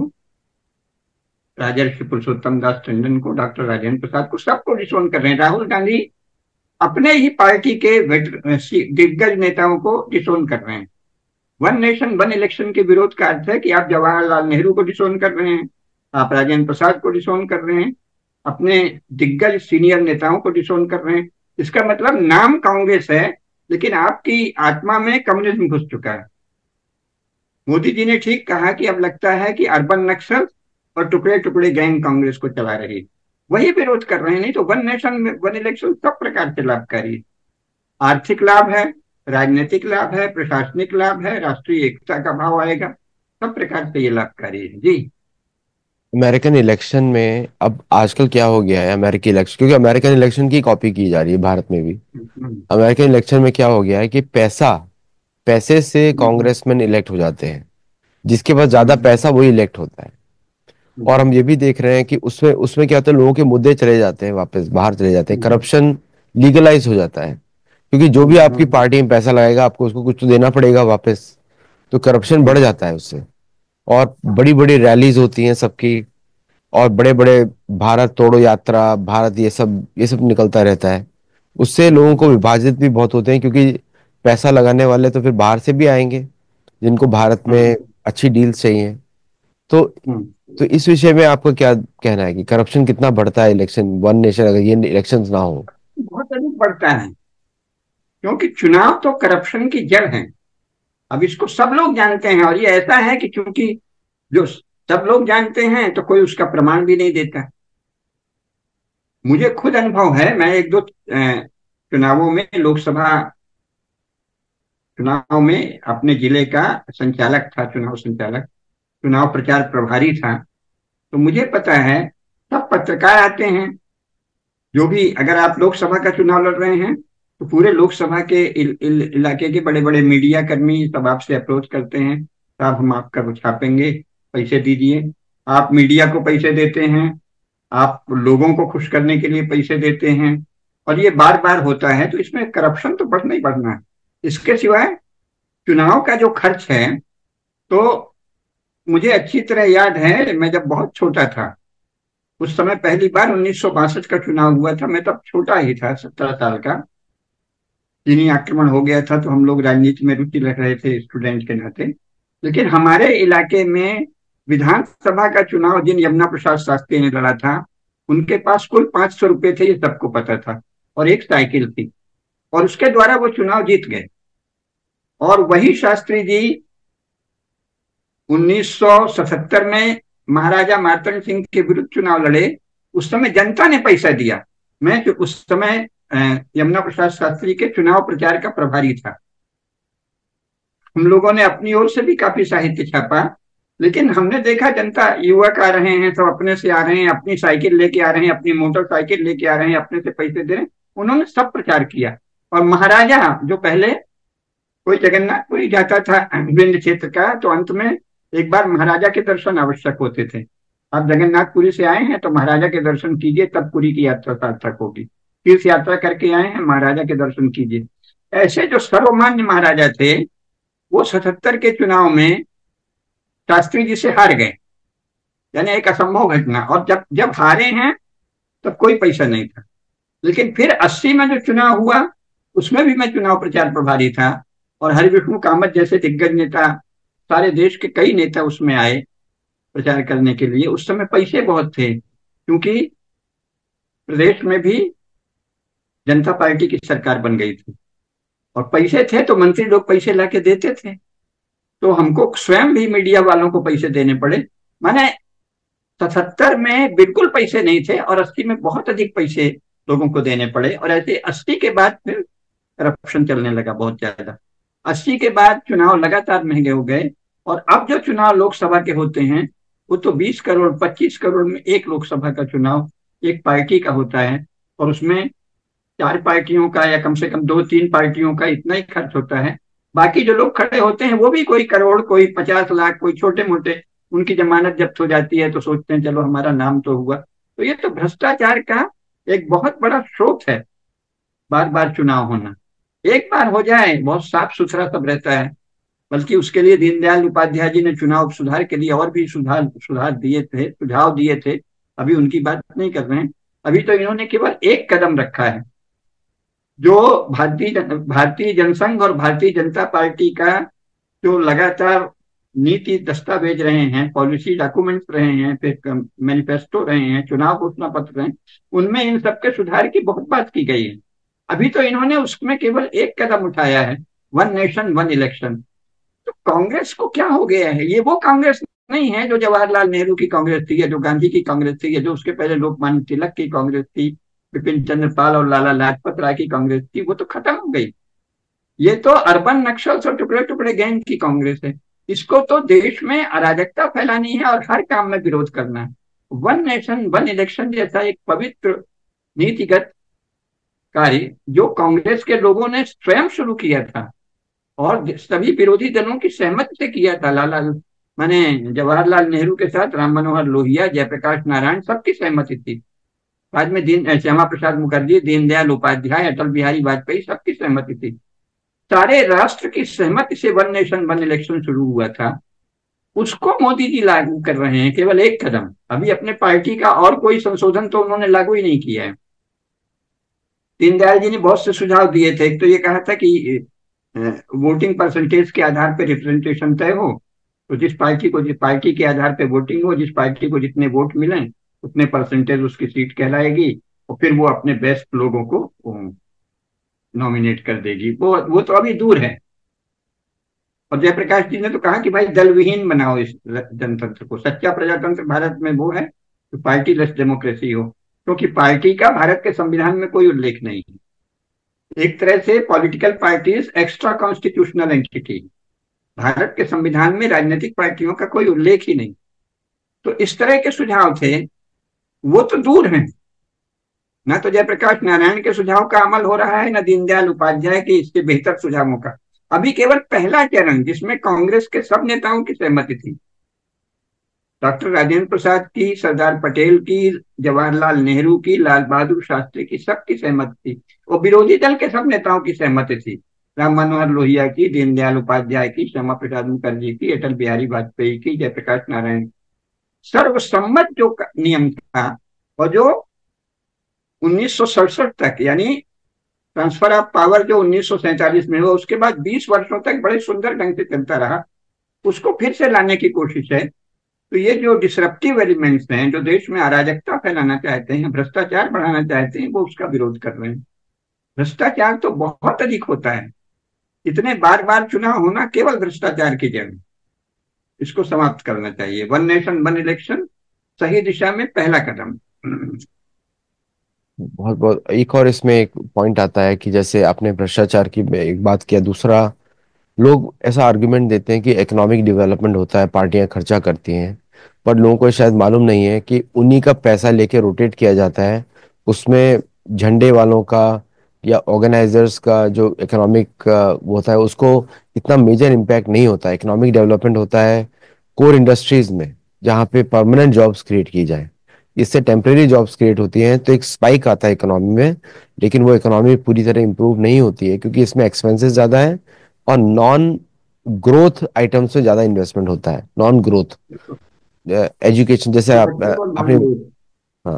राजर्षि पुरुषोत्तम दास टंडन को, डॉक्टर राजेंद्र प्रसाद को, सबको डिसोन कर रहे हैं। राहुल गांधी अपने ही पार्टी के दिग्गज नेताओं को डिसोन कर रहे हैं। वन नेशन वन इलेक्शन के विरोध का अर्थ है कि आप जवाहरलाल नेहरू को डिसोन कर रहे हैं, आप राजेंद्र प्रसाद को डिसोन कर रहे हैं, अपने दिग्गज सीनियर नेताओं को डिसोन कर रहे हैं। इसका मतलब नाम कांग्रेस है लेकिन आपकी आत्मा में कम्युनिज्म घुस चुका है। मोदी जी ने ठीक कहा कि अब लगता है कि अर्बन नक्सल और टुकड़े टुकड़े गैंग कांग्रेस को चला रही है, वही विरोध कर रहे हैं। नहीं तो वन नेशन वन इलेक्शन सब प्रकार से लाभकारी है, आर्थिक लाभ है, राजनीतिक लाभ है, प्रशासनिक लाभ है, राष्ट्रीय एकता का भाव आएगा, सब प्रकार से ये लाभकारी है। जी अमेरिकन इलेक्शन में अब आजकल क्या हो गया है, अमेरिकी इलेक्शन, क्योंकि अमेरिकन इलेक्शन की कॉपी की जा रही है भारत में भी, अमेरिकन इलेक्शन में क्या हो गया है कि पैसे से कांग्रेसमैन इलेक्ट हो जाते हैं, जिसके पास ज्यादा पैसा वही इलेक्ट होता है। और हम ये भी देख रहे हैं कि उसमें क्या होता है, लोगों के मुद्दे चले जाते हैं, वापस बाहर चले जाते हैं, करप्शन लीगलाइज हो जाता है, क्योंकि जो भी आपकी पार्टी में पैसा लगाएगा आपको उसको कुछ तो देना पड़ेगा वापस, तो करप्शन बढ़ जाता है उससे। और बड़ी बड़ी रैलीज होती हैं सबकी, और बड़े बड़े भारत तोड़ो यात्रा, भारत ये सब निकलता रहता है। उससे लोगों को विभाजित भी बहुत होते हैं, क्योंकि पैसा लगाने वाले तो फिर बाहर से भी आएंगे जिनको भारत में अच्छी डील्स चाहिए। तो इस विषय में आपको क्या कहना है कि करप्शन कितना बढ़ता है इलेक्शन, वन नेशन अगर ये इलेक्शंस ना हो? बहुत अधिक बढ़ता है, क्योंकि चुनाव तो करप्शन की जड़ है। अब इसको सब लोग जानते हैं, और ये ऐसा है कि क्योंकि जो सब लोग जानते हैं तो कोई उसका प्रमाण भी नहीं देता। मुझे खुद अनुभव है, मैं 1-2 चुनावों में, लोकसभा चुनाव में अपने जिले का संचालक था, चुनाव संचालक, चुनाव प्रचार प्रभारी था, तो मुझे पता है सब पत्रकार आते हैं, जो भी, अगर आप लोकसभा का चुनाव लड़ रहे हैं तो पूरे लोकसभा के इलाके के बड़े बड़े मीडिया कर्मी सब आपसे अप्रोच करते हैं, साहब हम आपका छापेंगे, पैसे दीजिए। आप मीडिया को पैसे देते हैं, आप लोगों को खुश करने के लिए पैसे देते हैं, और ये बार बार होता है। तो इसमें करप्शन तो बढ़ना ही बढ़ना है। इसके सिवाय चुनाव का जो खर्च है, तो मुझे अच्छी तरह याद है, मैं जब बहुत छोटा था उस समय पहली बार 1962 का चुनाव हुआ था, मैं तब छोटा ही था, 17 साल का, चीनी आक्रमण हो गया था, तो हम लोग राजनीति में रुचि रख रहे थे स्टूडेंट के नाते। लेकिन हमारे इलाके में विधानसभा का चुनाव जिन यमुना प्रसाद शास्त्री ने लड़ा था, उनके पास कुल 500 रुपये थे, ये सबको पता था, और एक साइकिल थी, और उसके द्वारा वो चुनाव जीत गए। और वही शास्त्री जी 1977 में महाराजा मार्तन सिंह के विरुद्ध चुनाव लड़े, उस समय जनता ने पैसा दिया। मैं उस समय यमुना प्रसाद शास्त्री के चुनाव प्रचार का प्रभारी था। हम लोगों ने अपनी ओर से भी काफी साहित्य छापा, लेकिन हमने देखा जनता, युवक आ रहे हैं, सब अपने से आ रहे हैं, अपनी साइकिल लेके आ रहे हैं, अपनी मोटरसाइकिल लेके आ रहे हैं, अपने से पैसे दे रहे हैं, उन्होंने सब प्रचार किया। और महाराजा जो पहले कोई जगन्नाथपुरी जाता था विंध्य क्षेत्र का, तो अंत में एक बार महाराजा के दर्शन आवश्यक होते थे। आप जगन्नाथपुरी से आए हैं तो महाराजा के दर्शन कीजिए, तब पुरी की यात्रा सार्थक होगी। तीर्थ यात्रा करके आए हैं, महाराजा के दर्शन कीजिए। ऐसे जो सर्वमान्य महाराजा थे, वो 77 के चुनाव में शास्त्री जी से हार गए, यानी एक असंभव घटना। और जब हारे हैं तब कोई पैसा नहीं था। लेकिन फिर 80 में जो चुनाव हुआ, उसमें भी मैं चुनाव प्रचार प्रभारी था, और हरि विष्णु कामत जैसे दिग्गज नेता, सारे देश के कई नेता उसमें आए प्रचार करने के लिए। उस समय पैसे बहुत थे, क्योंकि प्रदेश में भी जनता पार्टी की सरकार बन गई थी, और पैसे थे तो मंत्री लोग पैसे लाके देते थे, तो हमको स्वयं भी मीडिया वालों को पैसे देने पड़े। माने 77 में बिल्कुल पैसे नहीं थे, और 80 में बहुत अधिक पैसे लोगों को देने पड़े। और ऐसे 80 के बाद फिर करप्शन चलने लगा बहुत ज्यादा। 80 के बाद चुनाव लगातार महंगे हो गए, और अब जो चुनाव लोकसभा के होते हैं वो तो 20 करोड़ 25 करोड़ में एक लोकसभा का चुनाव एक पार्टी का होता है, और उसमें 4 पार्टियों का या कम से कम 2-3 पार्टियों का इतना ही खर्च होता है। बाकी जो लोग खड़े होते हैं वो भी कोई करोड़, कोई 50 लाख, कोई छोटे मोटे, उनकी जमानत जब्त हो जाती है तो सोचते हैं चलो हमारा नाम तो हुआ। तो ये तो भ्रष्टाचार का एक बहुत बड़ा स्रोत है, बार बार चुनाव होना। एक बार हो जाए बहुत साफ सुथरा सब रहता है, बल्कि उसके लिए दीनदयाल उपाध्याय जी ने चुनाव सुधार के लिए और भी सुधार दिए थे, सुझाव दिए थे। अभी उनकी बात नहीं कर रहे हैं, अभी तो इन्होंने केवल एक कदम रखा है जो भारतीय जनसंघ और भारतीय जनता पार्टी का जो लगातार नीति दस्तावेज रहे हैं, पॉलिसी डॉक्यूमेंट्स रहे हैं, फिर मैनिफेस्टो रहे हैं, चुनाव घोषणा पत्र रहे हैं, उनमें इन सबके सुधार की बहुत बात की गई है। अभी तो इन्होंने उसमें केवल एक कदम उठाया है, वन नेशन वन इलेक्शन। तो कांग्रेस को क्या हो गया है? ये वो कांग्रेस नहीं है जो जवाहरलाल नेहरू की कांग्रेस थी, या जो गांधी की कांग्रेस थी, या जो उसके पहले लोकमान्य तिलक की कांग्रेस थी, बिपिन चंद्र पाल और लाला लाजपत राय की कांग्रेस थी, वो तो खत्म हो गई। ये तो अर्बन नक्सल्स और टुकड़े टुकड़े गैंग की कांग्रेस है। इसको तो देश में अराजकता फैलानी है और हर काम में विरोध करना है। वन नेशन वन इलेक्शन जैसा एक पवित्र नीतिगत कार्य जो कांग्रेस के लोगों ने स्वयं शुरू किया था और सभी विरोधी दलों की सहमति से किया था, जवाहरलाल नेहरू के साथ राम मनोहर लोहिया, जयप्रकाश नारायण, सबकी सहमति थी। बाद में श्यामा प्रसाद मुखर्जी, दीनदयाल उपाध्याय, अटल बिहारी वाजपेयी, सबकी सहमति थी। सारे राष्ट्र की सहमति से वन नेशन वन इलेक्शन शुरू हुआ था, उसको मोदी जी लागू कर रहे हैं केवल एक कदम। अभी अपने पार्टी का और कोई संशोधन तो उन्होंने लागू ही नहीं किया है। दीनदयाल जी ने बहुत से सुझाव दिए थे। एक तो ये कहा था कि वोटिंग परसेंटेज के आधार पर रिप्रेजेंटेशन तय हो, तो जिस पार्टी के आधार पर वोटिंग हो, जिस पार्टी को जितने वोट मिले उतने परसेंटेज उसकी सीट कहलाएगी, और फिर वो अपने बेस्ट लोगों को नॉमिनेट कर देगी। वो तो अभी दूर है। और जयप्रकाश जी ने तो कहा कि भाई दलविहीन बनाओ इस जनतंत्र को। सच्चा प्रजातंत्र भारत में वो है तो पार्टी लेस डेमोक्रेसी हो, क्योंकि पार्टी का भारत के संविधान में कोई उल्लेख नहीं है। एक तरह से political parties extra constitutional entity, Bharat के संविधान में राजनीतिक पार्टियों का कोई उल्लेख ही नहीं। तो इस तरह के सुझाव थे, वो तो दूर हैं। ना तो जयप्रकाश नारायण के सुझाव का अमल हो रहा है, ना दीनदयाल उपाध्याय के इसके बेहतर सुझावों का। अभी केवल पहला चरण जिसमें कांग्रेस के सब नेताओं की सहमति थी, डॉक्टर राजेंद्र प्रसाद की, सरदार पटेल की, जवाहरलाल नेहरू की, लाल बहादुर शास्त्री की, सबकी सहमति थी, और विरोधी दल के सब नेताओं की सहमति थी, राम मनोहर लोहिया की, दीनदयाल उपाध्याय की, श्यामा प्रसाद मुखर्जी की, अटल बिहारी वाजपेयी की, जयप्रकाश नारायण की। सर्वसम्मत जो नियम था, और जो 1967 तक, यानी ट्रांसफर ऑफ पावर जो 1947 में हुआ, उसके बाद 20 वर्षों तक बड़े सुंदर ढंग से चलता रहा, उसको फिर से लाने की कोशिश है। तो ये जो डिसरप्टिव एलिमेंट्स हैं, जो देश में अराजकता फैलाना चाहते हैं, भ्रष्टाचार बढ़ाना चाहते हैं, वो उसका विरोध कर रहे हैं। भ्रष्टाचार तो बहुत अधिक होता है, इतने बार बार चुनाव होना केवल भ्रष्टाचार की जड़, इसको समाप्त करना चाहिए। वन नेशन वन इलेक्शन सही दिशा में पहला कदम। बहुत बहुत एक और इसमें एक पॉइंट आता है कि जैसे आपने भ्रष्टाचार की एक बात किया, दूसरा लोग ऐसा आर्गुमेंट देते हैं कि इकोनॉमिक डेवलपमेंट होता है, पार्टियां खर्चा करती हैं, पर लोगों को शायद मालूम नहीं है कि उन्हीं का पैसा लेके रोटेट किया जाता है। उसमें झंडे वालों का या ऑर्गेनाइजर्स का जो इकोनॉमिक होता है उसको इतना मेजर इम्पैक्ट नहीं होता है। इकोनॉमिक डेवलपमेंट होता है कोर इंडस्ट्रीज में, जहाँ पे परमानेंट जॉब्स क्रिएट की जाए, इससे टेम्प्रेरी जॉब्स क्रिएट होती हैं, तो एक स्पाइक आता है इकोनॉमी में, लेकिन वो इकोनॉमी पूरी तरह इम्प्रूव नहीं होती है क्योंकि इसमें एक्सपेंसेस ज़्यादा है और नॉन ग्रोथ आइटम्स में ज़्यादा इन्वेस्टमेंट होता है। नॉन ग्रोथ एजुकेशन जैसे आपने हाँ,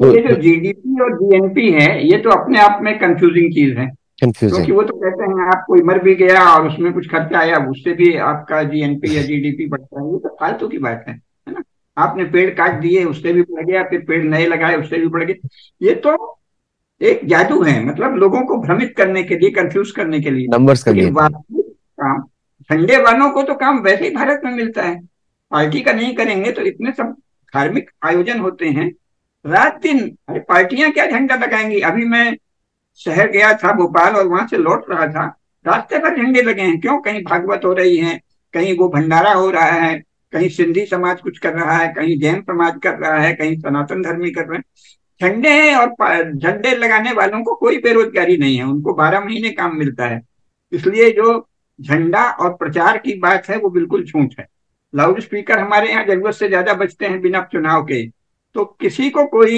तो ये जो जीडीपी और जीएनपी है ये तो अपने आप में कंफ्यूजिंग चीज है, क्योंकि वो तो कहते हैं आप कोई मर भी गया और उसमें कुछ खर्चा आया, उससे भी आपका जीएनपी या जीडीपी बढ़ता है, ये तो फालतू की बात है ना। आपने पेड़ काट दिए उससे भी बढ़ गया, फिर पेड़ नए लगाए उससे भी बढ़ गए, ये तो एक जादू है, मतलब लोगों को भ्रमित करने के लिए, कंफ्यूज करने के लिए, नंबर्स के लिए। काम झंडे वालों को तो काम वैसे ही भारत में मिलता है, पार्टी का नहीं करेंगे तो इतने सब धार्मिक आयोजन होते हैं रात दिन। अरे पार्टियां क्या झंडा लगाएंगी? अभी मैं शहर गया था भोपाल और वहां से लौट रहा था, रास्ते पर झंडे लगे हैं। क्यों? कहीं भागवत हो रही है, कहीं वो भंडारा हो रहा है, कहीं सिंधी समाज कुछ कर रहा है, कहीं जैन समाज कर रहा है, कहीं सनातन धर्मी कर रहे हैं। झंडे हैं और झंडे लगाने वालों को कोई बेरोजगारी नहीं है, उनको 12 महीने काम मिलता है। इसलिए जो झंडा और प्रचार की बात है वो बिल्कुल झूठ है। लाउड स्पीकर हमारे यहाँ जरूरत से ज्यादा बजते हैं बिना चुनाव के, तो किसी को कोई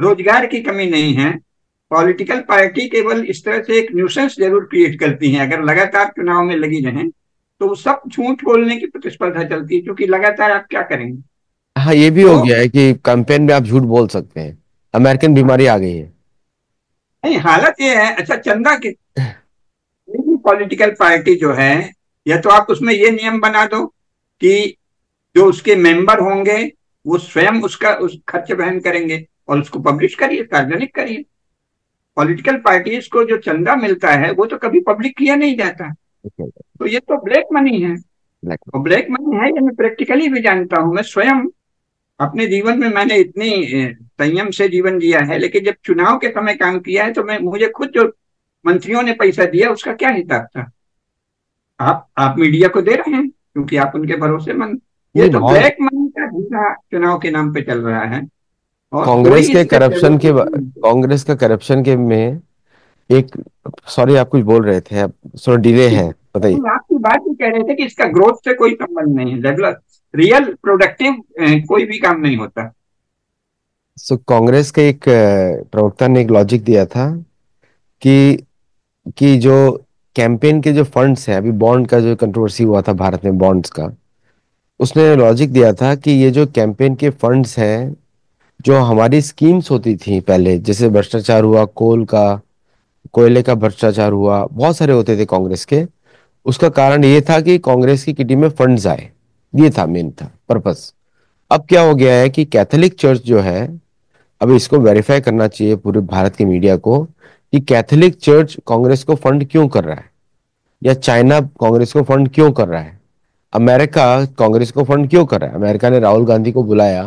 रोजगार की कमी नहीं है। पॉलिटिकल पार्टी केवल इस तरह से एक न्यूसेंस जरूर क्रिएट करती हैं, अगर लगातार चुनाव में लगी रहें तो सब झूठ बोलने की प्रतिस्पर्धा चलती है, क्योंकि लगातार आप क्या करेंगे। हाँ, ये भी तो, हो गया है कि कैंपेन में आप झूठ बोल सकते हैं। अमेरिकन बीमारी आ गई है। नहीं, हालत ये है। अच्छा, चंदा की पॉलिटिकल पार्टी जो है, या तो आप उसमें ये नियम बना दो कि जो उसके मेंबर होंगे वो स्वयं उसका खर्च वहन करेंगे और उसको पब्लिश करिए, सार्वजनिक करिए। पॉलिटिकल पार्टीज को जो चंदा मिलता है वो तो कभी पब्लिक किया नहीं जाता, तो ये तो ब्लैक मनी है। और ब्लैक मनी है ये मैं प्रैक्टिकली भी जानता हूं। मैं स्वयं अपने जीवन में मैंने इतनी संयम से जीवन जिया है, लेकिन जब चुनाव के समय काम किया है तो मैं मुझे खुद जो मंत्रियों ने पैसा दिया उसका क्या हिसाब था। आप मीडिया को दे रहे हैं क्योंकि आप उनके भरोसेमंद। ये तो ब्लैक मनी का धंधा चुनाव के नाम पे चल रहा है। और कांग्रेस के करप्शन के में एक, सॉरी आप कुछ बोल रहे थे, आप थोड़ा डिले है, बताइए। आपकी बात भी कह रहे थे कि इसका ग्रोथ से कोई संबंध नहीं है, रियल प्रोडक्टिव कोई भी काम नहीं होता। सो कांग्रेस के एक प्रवक्ता ने एक लॉजिक दिया था कि जो कैंपेन के जो फंड्स हैं, अभी बॉन्ड का जो कंट्रोवर्सी हुआ था भारत में बॉन्ड्स का, उसने लॉजिक दिया था कि ये जो कैंपेन के फंड्स हैं, जो हमारी स्कीम्स होती थी पहले, जैसे भ्रष्टाचार हुआ, कोयले का भ्रष्टाचार हुआ, बहुत सारे होते थे कांग्रेस के। उसका कारण ये था कि कांग्रेस की किटी में फंड्स आए, ये था मेन था पर्पस। अब क्या हो गया है कि कैथोलिक चर्च जो है, अब इसको वेरीफाई करना चाहिए पूरे भारत के मीडिया को कि कैथोलिक चर्च कांग्रेस को फंड क्यों कर रहा है, या चाइना कांग्रेस को फंड क्यों कर रहा है, अमेरिका कांग्रेस को फंड क्यों कर रहा है, अमेरिका ने राहुल गांधी को बुलाया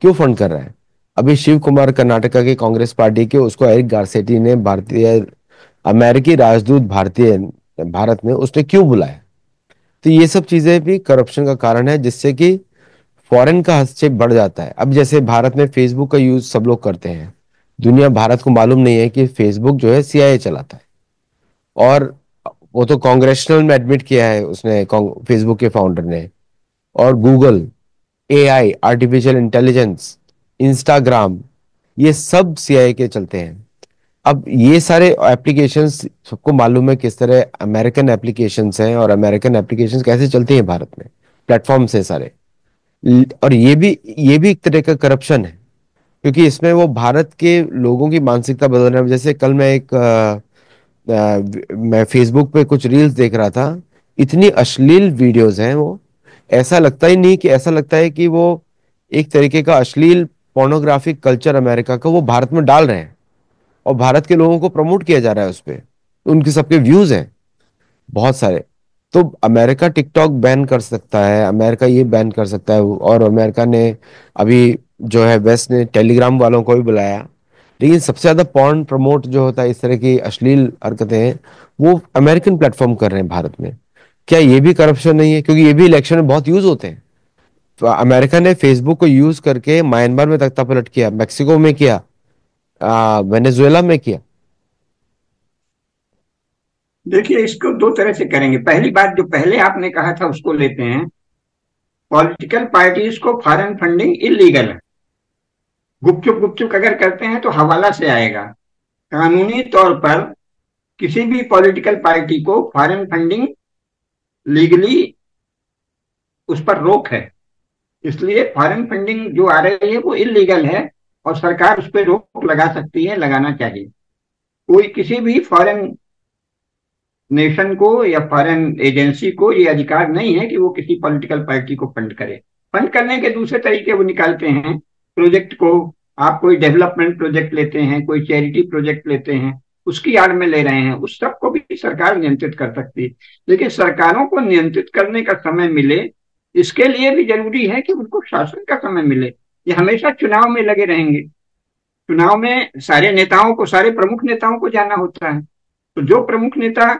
क्यों फंड कर रहा है। अभी शिव कुमार कर्नाटका के कांग्रेस पार्टी के, उसको एरिक गारसेटी ने भारतीय अमेरिकी राजदूत भारतीय भारत में उसने क्यों बुलाया। तो ये सब चीजें भी करप्शन का कारण है, जिससे कि फॉरेन का हस्तक्षेप बढ़ जाता है। अब जैसे भारत में फेसबुक का यूज सब लोग करते हैं, दुनिया भारत को मालूम नहीं है कि फेसबुक जो है CIA चलाता है, और वो तो कांग्रेशनल में एडमिट किया है उसने, फेसबुक के फाउंडर ने। और Google, AI, artificial intelligence, Instagram, ये सब CIA के चलते हैं। अब ये सारे एप्लीकेशंस सबको मालूम है किस तरह अमेरिकन एप्लीकेशंस हैं, और अमेरिकन एप्लीकेशंस कैसे चलते हैं भारत में, प्लेटफॉर्म्स हैं सारे। और ये भी एक तरह का करप्शन है, क्योंकि इसमें वो भारत के लोगों की मानसिकता बदल रहे हैं। जैसे कल मैं मैं फेसबुक पे कुछ रील्स देख रहा था, इतनी अश्लील वीडियोज हैं वो, ऐसा लगता ही नहीं कि, ऐसा लगता है कि वो एक तरीके का अश्लील पोर्नोग्राफिक कल्चर अमेरिका का वो भारत में डाल रहे हैं, और भारत के लोगों को प्रमोट किया जा रहा है उस पर, उनके सबके व्यूज हैं बहुत सारे। तो अमेरिका टिकटॉक बैन कर सकता है, अमेरिका ये बैन कर सकता है, और अमेरिका ने अभी जो है वेस्ट ने टेलीग्राम वालों को भी बुलाया, लेकिन सबसे ज्यादा पॉर्न प्रमोट जो होता है, इस तरह की अश्लील हरकतें, वो अमेरिकन प्लेटफॉर्म कर रहे हैं भारत में। क्या ये भी करप्शन नहीं है, क्योंकि ये भी इलेक्शन में बहुत यूज होते हैं। तो अमेरिका ने फेसबुक को यूज करके म्यांमार में तख्ता पलट किया, मेक्सिको में किया, वेनेजुएला में किया। देखिए, इसको दो तरह से करेंगे। पहली बात जो पहले आपने कहा था उसको लेते हैं, पॉलिटिकल पार्टीज को फॉरेन फंडिंग इलीगल है, गुपचुप अगर करते हैं तो हवाला से आएगा। कानूनी तौर पर किसी भी पॉलिटिकल पार्टी को फॉरेन फंडिंग लीगली उस पर रोक है, इसलिए फॉरेन फंडिंग जो आ रही है वो इलीगल है और सरकार उस पर रोक लगा सकती है, लगाना चाहिए। कोई किसी भी फॉरेन नेशन को या फॉरेन एजेंसी को ये अधिकार नहीं है कि वो किसी पॉलिटिकल पार्टी को फंड करे। फंड करने के दूसरे तरीके वो निकालते हैं, प्रोजेक्ट को आप कोई डेवलपमेंट प्रोजेक्ट लेते हैं, कोई चैरिटी प्रोजेक्ट लेते हैं, उसकी आड़ में ले रहे हैं, उस सब को भी सरकार नियंत्रित कर सकती है। लेकिन सरकारों को नियंत्रित करने का समय मिले, इसके लिए भी जरूरी है कि उनको शासन का समय मिले। ये हमेशा चुनाव में लगे रहेंगे, चुनाव में सारे नेताओं को, सारे प्रमुख नेताओं को जाना होता है, तो जो प्रमुख नेता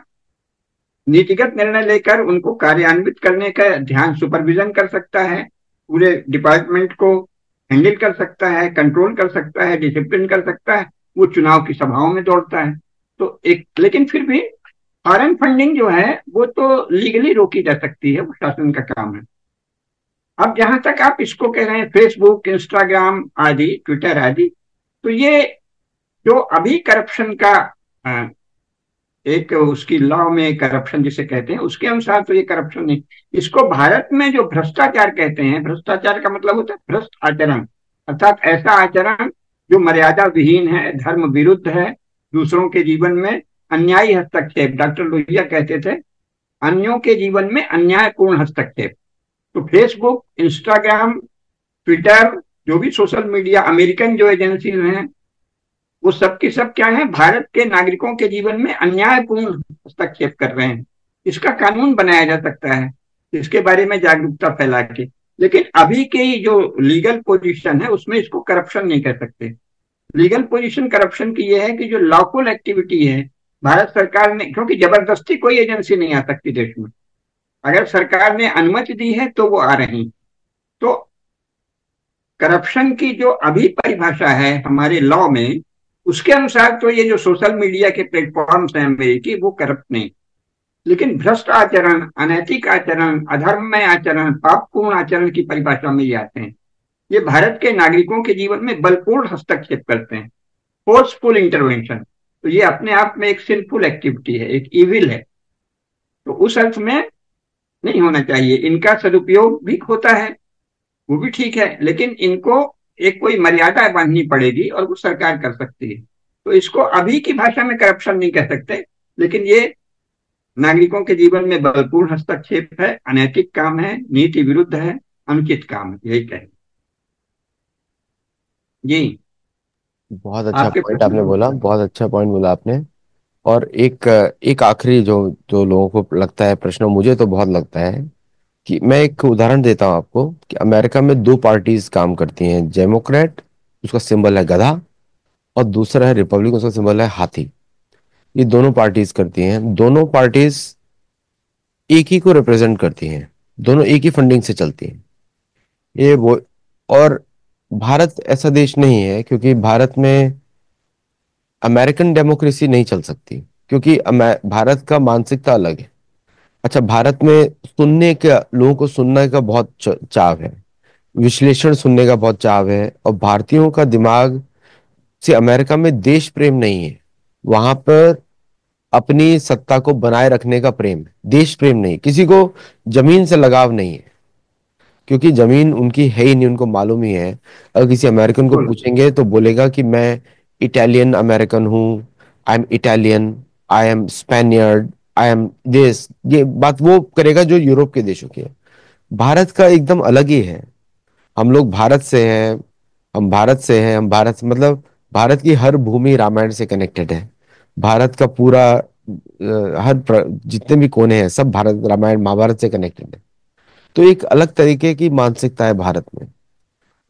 नीतिगत निर्णय लेकर उनको कार्यान्वित करने का ध्यान, सुपरविजन कर सकता है, पूरे डिपार्टमेंट को हैंडल कर सकता है, कंट्रोल कर सकता है, डिसिप्लिन कर सकता है, वो चुनाव की सभाओं में दौड़ता है। तो एक, लेकिन फिर भी फॉरेन फंडिंग जो है वो तो लीगली रोकी जा सकती है, वो शासन का काम है। अब जहां तक आप इसको कह रहे हैं फेसबुक, इंस्टाग्राम आदि, ट्विटर आदि, तो ये जो अभी करप्शन का एक उसकी लॉ में करप्शन जिसे कहते हैं उसके अनुसार तो ये करप्शन नहीं, इसको भारत में जो भ्रष्टाचार कहते हैं, भ्रष्टाचार का मतलब होता है भ्रष्ट आचरण, अर्थात ऐसा आचरण जो मर्यादा विहीन है, धर्म विरुद्ध है, दूसरों के जीवन में अन्यायी हस्तक्षेप। डॉक्टर लोहिया कहते थे अन्यों के जीवन में अन्यायपूर्ण हस्तक्षेप। तो फेसबुक, इंस्टाग्राम, ट्विटर, जो भी सोशल मीडिया अमेरिकन जो एजेंसीज हैं, वो सब की सब क्या है, भारत के नागरिकों के जीवन में अन्यायपूर्ण हस्तक्षेप कर रहे हैं। इसका कानून बनाया जा सकता है इसके बारे में जागरूकता फैला के, लेकिन अभी की जो लीगल पोजीशन है उसमें इसको करप्शन नहीं कह सकते। लीगल पोजीशन करप्शन की यह है कि जो लॉकल एक्टिविटी है, भारत सरकार ने, क्योंकि जबरदस्ती कोई एजेंसी नहीं आ सकती देश में, अगर सरकार ने अनुमति दी है तो वो आ रही। तो करप्शन की जो अभी परिभाषा है हमारे लॉ में, उसके अनुसार तो ये जो सोशल मीडिया के प्लेटफॉर्म्स हैं अमेरिकी, वो करप्ट नहीं, लेकिन भ्रष्ट आचरण, अनैतिक आचरण, अधर्ममय आचरण, पापपूर्ण आचरण की परिभाषा में ये आते हैं। ये भारत के नागरिकों के जीवन में बलपूर्ण हस्तक्षेप करते हैं, फोर्सफुल इंटरवेंशन। तो ये अपने आप में एक सिंफुल एक्टिविटी है, एक इविल है, तो उस अर्थ में नहीं होना चाहिए। इनका सदुपयोग भी होता है वो भी ठीक है, लेकिन इनको एक कोई मर्यादा बांधनी पड़ेगी और वो सरकार कर सकती है। तो इसको अभी की भाषा में करप्शन नहीं कह सकते, लेकिन ये नागरिकों के जीवन में बलपूर्ण हस्तक्षेप है, अनैतिक काम है, नीति विरुद्ध है, अनुचित काम है, यही कहें जी। बहुत अच्छा पॉइंट आपने बोला, बहुत अच्छा पॉइंट बोला आपने। और एक आखिरी जो लोगों को लगता है प्रश्न, मुझे तो बहुत लगता है कि मैं एक उदाहरण देता हूं आपको कि अमेरिका में दो पार्टीज काम करती हैं, डेमोक्रेट उसका सिंबल है गधा और दूसरा है रिपब्लिक उसका सिंबल है हाथी। ये दोनों पार्टीज करती हैं, दोनों पार्टीज एक ही को रिप्रेजेंट करती हैं, दोनों एक ही फंडिंग से चलती हैं। ये वो, और भारत ऐसा देश नहीं है क्योंकि भारत में अमेरिकन डेमोक्रेसी नहीं चल सकती क्योंकि भारत का मानसिकता अलग है। अच्छा, भारत में सुनने का, लोगों को सुनने का बहुत चाव है, विश्लेषण सुनने का बहुत चाव है, और भारतीयों का दिमाग से अमेरिका में देश प्रेम नहीं है, वहां पर अपनी सत्ता को बनाए रखने का प्रेम है, देश प्रेम नहीं। किसी को जमीन से लगाव नहीं है क्योंकि जमीन उनकी है ही नहीं, उनको मालूम ही है। अगर किसी अमेरिकन को पूछेंगे तो बोलेगा कि मैं इटालियन अमेरिकन हूँ, I am Italian, I am Spaniard, I am देश, ये बात वो करेगा जो यूरोप के देशों की है। भारत का एकदम अलग ही है, हम लोग भारत से हैं, हम भारत से हैं, हम भारत से, मतलब भारत की हर भूमि रामायण से कनेक्टेड है। भारत का पूरा हर जितने भी कोने हैं सब भारत, रामायण, महाभारत से कनेक्टेड है। तो एक अलग तरीके की मानसिकता है भारत में,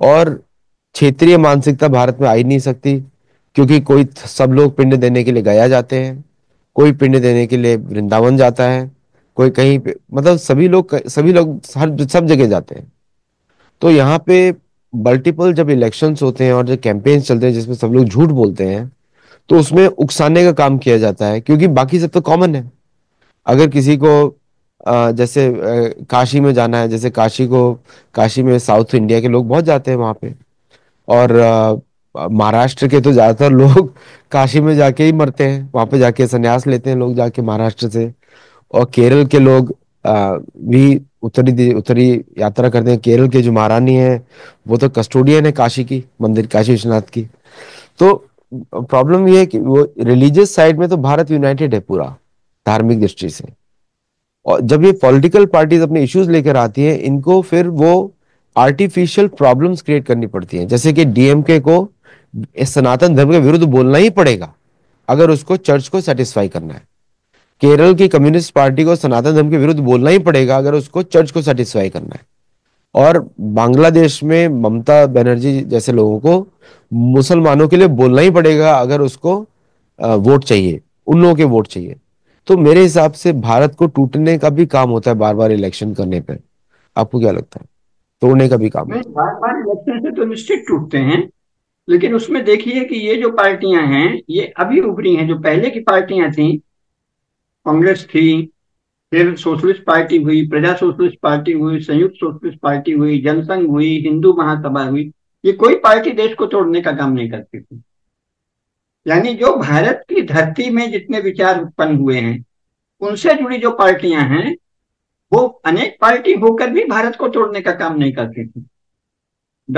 और क्षेत्रीय मानसिकता भारत में आ ही नहीं सकती क्योंकि कोई, सब लोग पिंड देने के लिए गया जाते हैं, कोई पिंड देने के लिए वृंदावन जाता है, कोई कहीं पे, मतलब सभी लोग हर सब जगह जाते हैं। तो यहाँ पे मल्टीपल जब इलेक्शंस होते हैं और जब कैंपेन्स चलते हैं जिसमें सब लोग झूठ बोलते हैं तो उसमें उकसाने का काम किया जाता है क्योंकि बाकी सब तो कॉमन है। अगर किसी को जैसे काशी में जाना है, जैसे काशी में साउथ इंडिया के लोग बहुत जाते हैं वहाँ पे, और महाराष्ट्र के तो ज़्यादातर लोग काशी में जाके ही मरते हैं, वहाँ पे जाके संन्यास लेते हैं लोग जाके महाराष्ट्र से। और केरल के लोग भी उत्तरी यात्रा करते हैं। केरल के जो महारानी है वो तो कस्टोडियन है काशी की, मंदिर काशी विश्वनाथ की। तो प्रॉब्लम ये है कि वो रिलीजियस साइड में तो भारत यूनाइटेड है पूरा धार्मिक दृष्टि से, और जब ये पॉलिटिकल पार्टीज अपने इश्यूज लेकर आती हैं इनको फिर वो आर्टिफिशियल प्रॉब्लम्स क्रिएट करनी पड़ती हैं। जैसे कि डीएमके को सनातन धर्म के विरुद्ध बोलना ही पड़ेगा अगर उसको चर्च को सेटिस्फाई करना है, केरल की कम्युनिस्ट पार्टी को सनातन धर्म के विरुद्ध बोलना ही पड़ेगा अगर उसको चर्च को सेटिस्फाई करना है, और बांग्लादेश में ममता बनर्जी जैसे लोगों को मुसलमानों के लिए बोलना ही पड़ेगा अगर उसको वोट चाहिए, उन लोगों के वोट चाहिए। तो मेरे हिसाब से भारत को टूटने का भी काम होता है बार बार इलेक्शन करने पर। आपको क्या लगता है? तोड़ने का भी काम है बार बार इलेक्शन से तो निश्चित टूटते हैं, लेकिन उसमें देखिए कि ये जो पार्टियां हैं ये अभी उभरी हैं। जो पहले की पार्टियां थी, कांग्रेस थी, फिर सोशलिस्ट पार्टी हुई, प्रजा सोशलिस्ट पार्टी हुई, संयुक्त सोशलिस्ट पार्टी हुई, जनसंघ हुई, हिंदू महासभा हुई। ये कोई पार्टी देश को तोड़ने का काम नहीं करती थी। यानी जो भारत की धरती में जितने विचार उत्पन्न हुए हैं उनसे जुड़ी जो पार्टियां हैं वो अनेक पार्टी होकर भी भारत को तोड़ने का काम नहीं करती थी।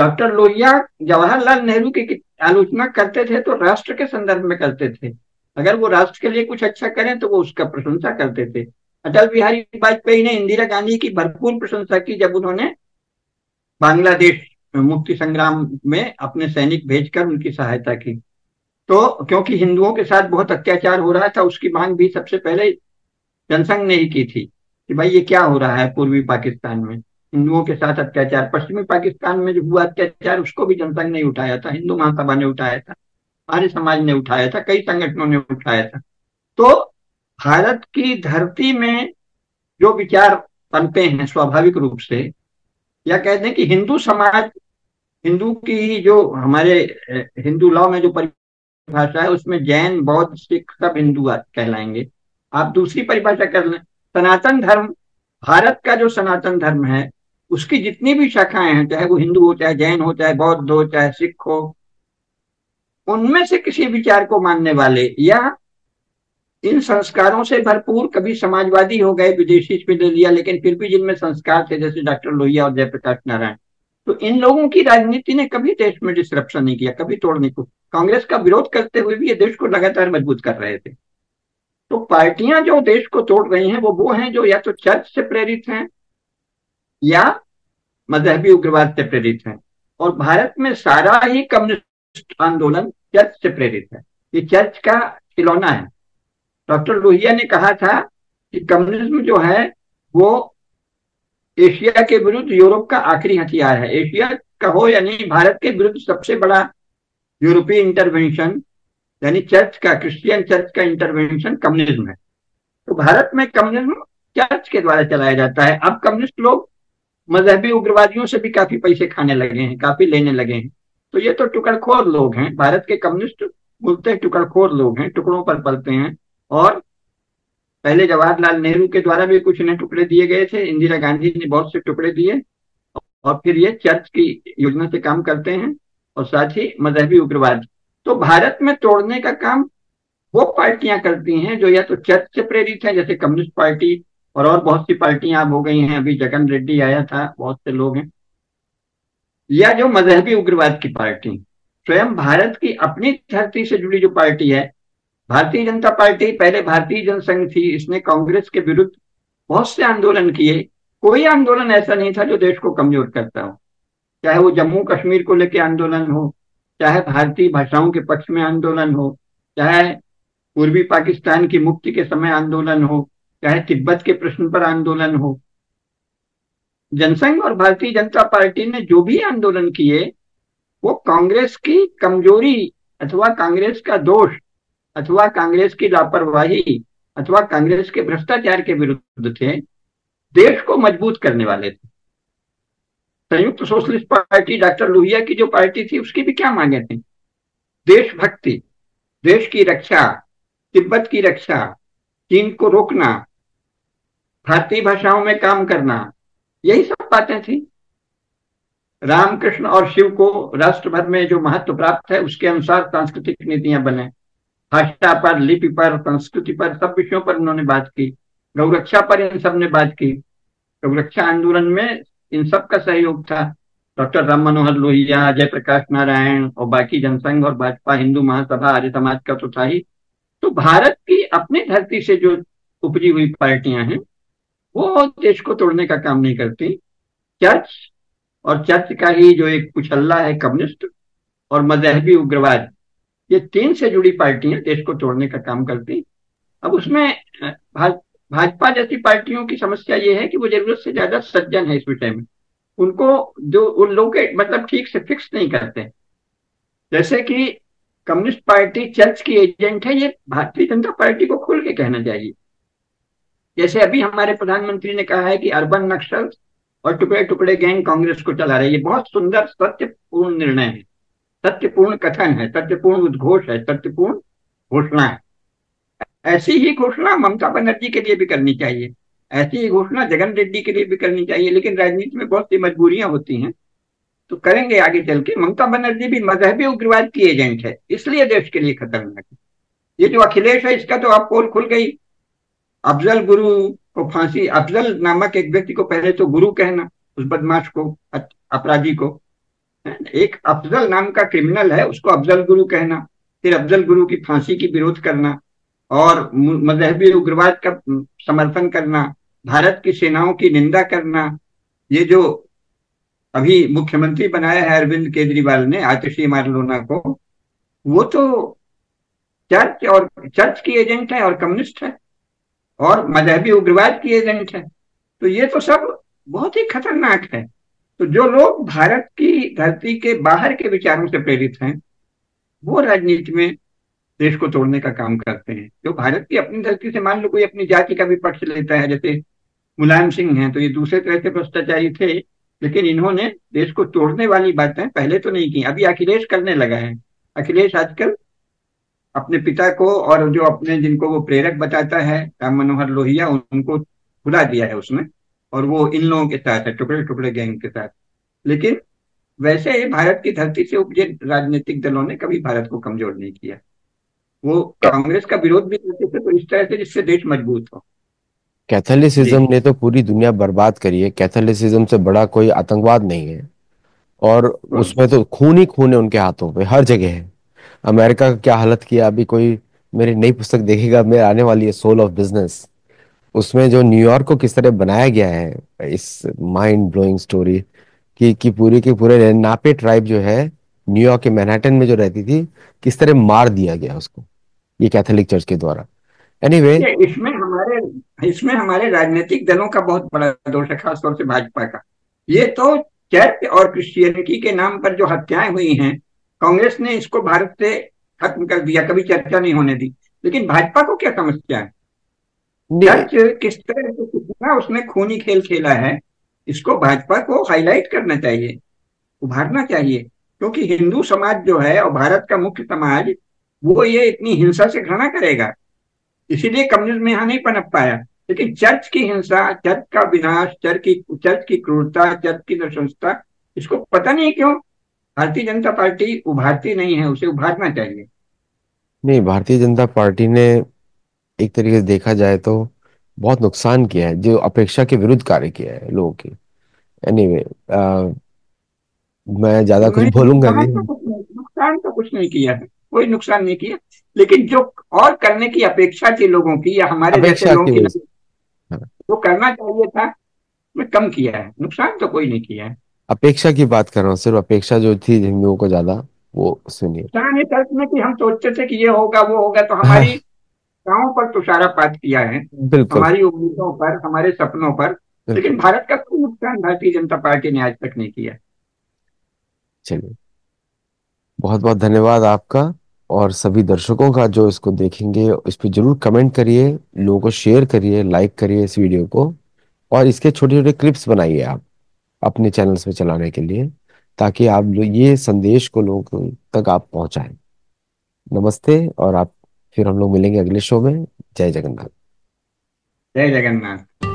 डॉक्टर लोहिया जवाहरलाल नेहरू की आलोचना करते थे तो राष्ट्र के संदर्भ में करते थे। अगर वो राष्ट्र के लिए कुछ अच्छा करें तो वो उसका प्रशंसा करते थे। अटल बिहारी वाजपेयी ने इंदिरा गांधी की भरपूर प्रशंसा की जब उन्होंने बांग्लादेश मुक्ति संग्राम में अपने सैनिक भेजकर उनकी सहायता की, तो क्योंकि हिंदुओं के साथ बहुत अत्याचार हो रहा था उसकी मांग भी सबसे पहले जनसंघ ने ही की थी कि भाई ये क्या हो रहा है पूर्वी पाकिस्तान में, हिंदुओं के साथ अत्याचार। पश्चिमी पाकिस्तान में जो हुआ अत्याचार उसको भी जनसंघ ने उठाया था, हिंदू महासभा ने उठाया था, आर्य समाज ने उठाया था, कई संगठनों ने उठाया था। तो भारत की धरती में जो विचार पनपे हैं स्वाभाविक रूप से, या कह दें कि हिंदू समाज, हिंदू की जो हमारे हिंदू लॉ में जो परिभाषा है उसमें जैन, बौद्ध, सिख सब हिंदू कहलाएंगे। आप दूसरी परिभाषा कर लें, सनातन धर्म, भारत का जो सनातन धर्म है उसकी जितनी भी शाखाएं हैं, चाहे वो हिंदू हो, चाहे जैन हो, चाहे बौद्ध हो, चाहे सिख हो, उनमें से किसी विचार को मानने वाले या इन संस्कारों से भरपूर, कभी समाजवादी हो गए, विदेशी में ले लिया, लेकिन फिर भी जिनमें संस्कार थे जैसे डॉक्टर लोहिया और जयप्रकाश नारायण, तो इन लोगों की राजनीति ने कभी देश में डिसरप्शन नहीं किया, कभी तोड़ने को। कांग्रेस का विरोध करते हुए भी ये देश को लगातार मजबूत कर रहे थे। तो पार्टियां जो देश को तोड़ रही हैं वो हैं जो या तो चर्च से प्रेरित हैं या मजहबी उग्रवाद से प्रेरित हैं, और भारत में सारा ही कम्युनिस्ट आंदोलन चर्च से प्रेरित है। ये चर्च का खिलौना है। डॉक्टर लोहिया ने कहा था कि कम्युनिज्म जो है वो एशिया के विरुद्ध यूरोप का आखिरी हथियार है। एशिया का हो यानी भारत के विरुद्ध सबसे बड़ा यूरोपीय इंटरवेंशन यानी चर्च का, क्रिश्चियन चर्च का इंटरवेंशन कम्युनिज्म है। तो भारत में कम्युनिज्म चर्च के द्वारा चलाया जाता है। अब कम्युनिस्ट लोग मजहबी उग्रवादियों से भी काफी पैसे खाने लगे हैं, काफी लेने लगे हैं। तो ये तो टुकड़खोर लोग हैं, भारत के कम्युनिस्ट बोलते हैं टुकड़खोर लोग हैं, टुकड़ों पर पलते हैं। और पहले जवाहरलाल नेहरू के द्वारा भी कुछ इन्हें टुकड़े दिए गए थे, इंदिरा गांधी ने बहुत से टुकड़े दिए, और फिर ये चर्च की योजना से काम करते हैं और साथ ही मजहबी उग्रवाद। तो भारत में तोड़ने का काम वो पार्टियां करती हैं जो या तो चर्च से प्रेरित हैं जैसे कम्युनिस्ट पार्टी और बहुत सी पार्टियां अब हो गई हैं, अभी जगन रेड्डी आया था, बहुत से लोग हैं, या जो मजहबी उग्रवाद की पार्टी। स्वयं भारत की अपनी धरती से जुड़ी जो पार्टी है, भारतीय जनता पार्टी पहले भारतीय जनसंघ थी, इसने कांग्रेस के विरुद्ध बहुत से आंदोलन किए। कोई आंदोलन ऐसा नहीं था जो देश को कमजोर करता हो, चाहे वो जम्मू कश्मीर को लेकर आंदोलन हो, चाहे भारतीय भाषाओं के पक्ष में आंदोलन हो, चाहे पूर्वी पाकिस्तान की मुक्ति के समय आंदोलन हो, चाहे तिब्बत के प्रश्न पर आंदोलन हो। जनसंघ और भारतीय जनता पार्टी ने जो भी आंदोलन किए वो कांग्रेस की कमजोरी अथवा कांग्रेस का दोष अथवा कांग्रेस की लापरवाही अथवा कांग्रेस के भ्रष्टाचार के विरुद्ध थे, देश को मजबूत करने वाले थे। संयुक्त सोशलिस्ट पार्टी डॉक्टर लोहिया की जो पार्टी थी उसकी भी क्या मांगे थी? देशभक्ति, देश की रक्षा, तिब्बत की रक्षा, चीन को रोकना, भारतीय भाषाओं में काम करना, यही सब बातें थी। रामकृष्ण और शिव को राष्ट्र भर में जो महत्व प्राप्त है उसके अनुसार सांस्कृतिक नीतियां बने। भाषा पर, लिपि पर, संस्कृति पर, सब विषयों पर उन्होंने बात की। गौरक्षा पर इन सब ने बात की। गौरक्षा आंदोलन में इन सब का सहयोग था। डॉक्टर राम मनोहर लोहिया, जयप्रकाश नारायण और बाकी जनसंघ और भाजपा, हिंदू महासभा, आर्य समाज का तो था ही। तो भारत की अपनी धरती से जो उपजी हुई पार्टियां हैं वो देश को तोड़ने का काम नहीं करती। चर्च और चर्च का ही जो एक कुचल्ला है कम्युनिस्ट और मजहबी उग्रवाद, ये तीन से जुड़ी पार्टियां देश को तोड़ने का काम करती। अब उसमें भाजपा जैसी पार्टियों की समस्या ये है कि वो जरूरत से ज्यादा सज्जन है इस विषय में, उनको जो उन लोग मतलब ठीक से फिक्स नहीं करते। जैसे कि कम्युनिस्ट पार्टी चर्च की एजेंट है, ये भारतीय जनता पार्टी को खुल के कहना चाहिए। जैसे अभी हमारे प्रधानमंत्री ने कहा है कि अर्बन नक्सल और टुकड़े टुकड़े गैंग कांग्रेस को चला रहे। ये बहुत सुंदर सत्यपूर्ण निर्णय है, सत्यपूर्ण कथन है, सत्यपूर्ण उद्घोष है, सत्यपूर्ण घोषणा है। ऐसी ही घोषणा ममता बनर्जी के लिए भी करनी चाहिए। ऐसी घोषणा जगन रेड्डी के लिए भी करनी चाहिए, लेकिन राजनीति में बहुत सी मजबूरियां होती हैं, तो करेंगे आगे चल के। ममता बनर्जी भी मजहबी उग्रवाद की एजेंट है, इसलिए देश के लिए खतरनाक है। ये जो अखिलेश है, इसका तो आप पोल खुल गई। अफजल गुरु को फांसी, अफजल नामक एक व्यक्ति को पहले तो गुरु कहना, उस बदमाश को, अपराधी को, एक अफजल नाम का क्रिमिनल है, उसको अफजल गुरु कहना, फिर अफजल गुरु की फांसी की विरोध करना और मजहबी उग्रवाद का समर्थन करना, भारत की सेनाओं की निंदा करना। ये जो अभी मुख्यमंत्री बनाया है अरविंद केजरीवाल ने आतिशी मारलोना को, वो तो चर्च की एजेंट है और कम्युनिस्ट है और मजहबी उग्रवाद की एजेंट है। तो ये तो सब बहुत ही खतरनाक है। तो जो लोग भारत की धरती के बाहर के विचारों से प्रेरित हैं, वो राजनीति में देश को तोड़ने का काम करते हैं। जो भारत की अपनी धरती से, मान लो कोई अपनी जाति का भी पक्ष लेता है, जैसे मुलायम सिंह हैं, तो ये दूसरे तरह से भ्रष्टाचारी थे, लेकिन इन्होंने देश को तोड़ने वाली बातें पहले तो नहीं की। अभी अखिलेश करने लगा है। अखिलेश आजकल अपने पिता को और जो अपने, जिनको वो प्रेरक बताता है, राम मनोहर लोहिया, उनको भुला दिया है उसने, और वो इन लोगों के साथ है, टुकड़े टुकड़े गैंग के साथ। लेकिन वैसे भारत की धरती से उपजे राजनीतिक दलों ने कभी भारत को कमजोर नहीं किया। वो कांग्रेस का विरोध भी करते थे, तो इस तरह से जिससे देश मजबूत हो। कैथोलिसिज्म ने तो पूरी दुनिया बर्बाद करी है। कैथोलिसिज्म से बड़ा कोई आतंकवाद नहीं है, और उसमें तो खून ही खून है उनके हाथों पे, हर जगह है। अमेरिका का क्या हालत किया, अभी कोई मेरी नई पुस्तक देखेगा, मेरे आने वाली है सोल ऑफ बिजनेस, उसमें जो न्यूयॉर्क को किस तरह बनाया गया है, इस माइंड ब्लोइंग स्टोरी कि पूरी के पूरे नापे ट्राइब जो है न्यूयॉर्क के मैनहट्टन में जो रहती थी, किस तरह मार दिया गया उसको, ये कैथोलिक चर्च के द्वारा। एनीवे, इसमें हमारे राजनीतिक दलों का बहुत बड़ा दोष है, खासतौर से भाजपा का। ये तो चर्च और क्रिश्चियनिटी के नाम पर जो हत्याएं हुई हैं, कांग्रेस ने इसको भारत से खत्म कर दिया, कभी चर्चा नहीं होने दी। लेकिन भाजपा को क्या समस्या है? चर्च किस तरह से, कितना उसने खूनी खेल खेला है, इसको भाजपा को हाईलाइट करना चाहिए, उभारना चाहिए। क्योंकि हिंदू समाज जो है और भारत का मुख्य समाज, वो ये इतनी हिंसा से घृणा करेगा, इसीलिए कम्युनिज्म यहाँ नहीं पनप पाया। लेकिन चर्च की हिंसा, चर्च का विनाश, चर्च की क्रूरता, चर्च की नृशंसता, इसको पता नहीं क्यों भारतीय जनता पार्टी उभारती नहीं है, उसे उभारना चाहिए। नहीं, भारतीय जनता पार्टी ने एक तरीके से देखा जाए तो बहुत नुकसान किया है, जो अपेक्षा के विरुद्ध कार्य किया है लोगों की। एनीवे, मैं ज्यादा कुछ बोलूंगा नहीं। नुकसान तो कुछ नहीं किया है, कोई नुकसान नहीं किया, लेकिन जो और करने की अपेक्षा थी लोगों की, या हमारे जैसे लोगों की, वो करना चाहिए था, मैं कम किया है। नुकसान तो कोई नहीं किया है, अपेक्षा की बात कर रहा हूँ, सिर्फ अपेक्षा जो थी हिंदुओं को ज्यादा, वो सुनिए। कि हम सोचते थे कि ये होगा वो होगा, तो हमारी पर तुषारापात किया है, हमारी उम्मीदों पर, हमारे सपनों पर, लेकिन भारत का कोई नुकसान भारतीय जनता पार्टी ने आज तक नहीं किया। चलिए, बहुत बहुत धन्यवाद आपका और सभी दर्शकों का जो इसको देखेंगे। इस पर जरूर कमेंट करिए, लोगों को शेयर करिए, लाइक करिए इस वीडियो को, और इसके छोटे छोटे क्लिप्स बनाइए आप अपने चैनल्स में चलाने के लिए, ताकि आप ये संदेश को लोगों तक आप पहुंचाएं। नमस्ते, और आप फिर हम लोग मिलेंगे अगले शो में। जय जगन्नाथ, जय जगन्नाथ।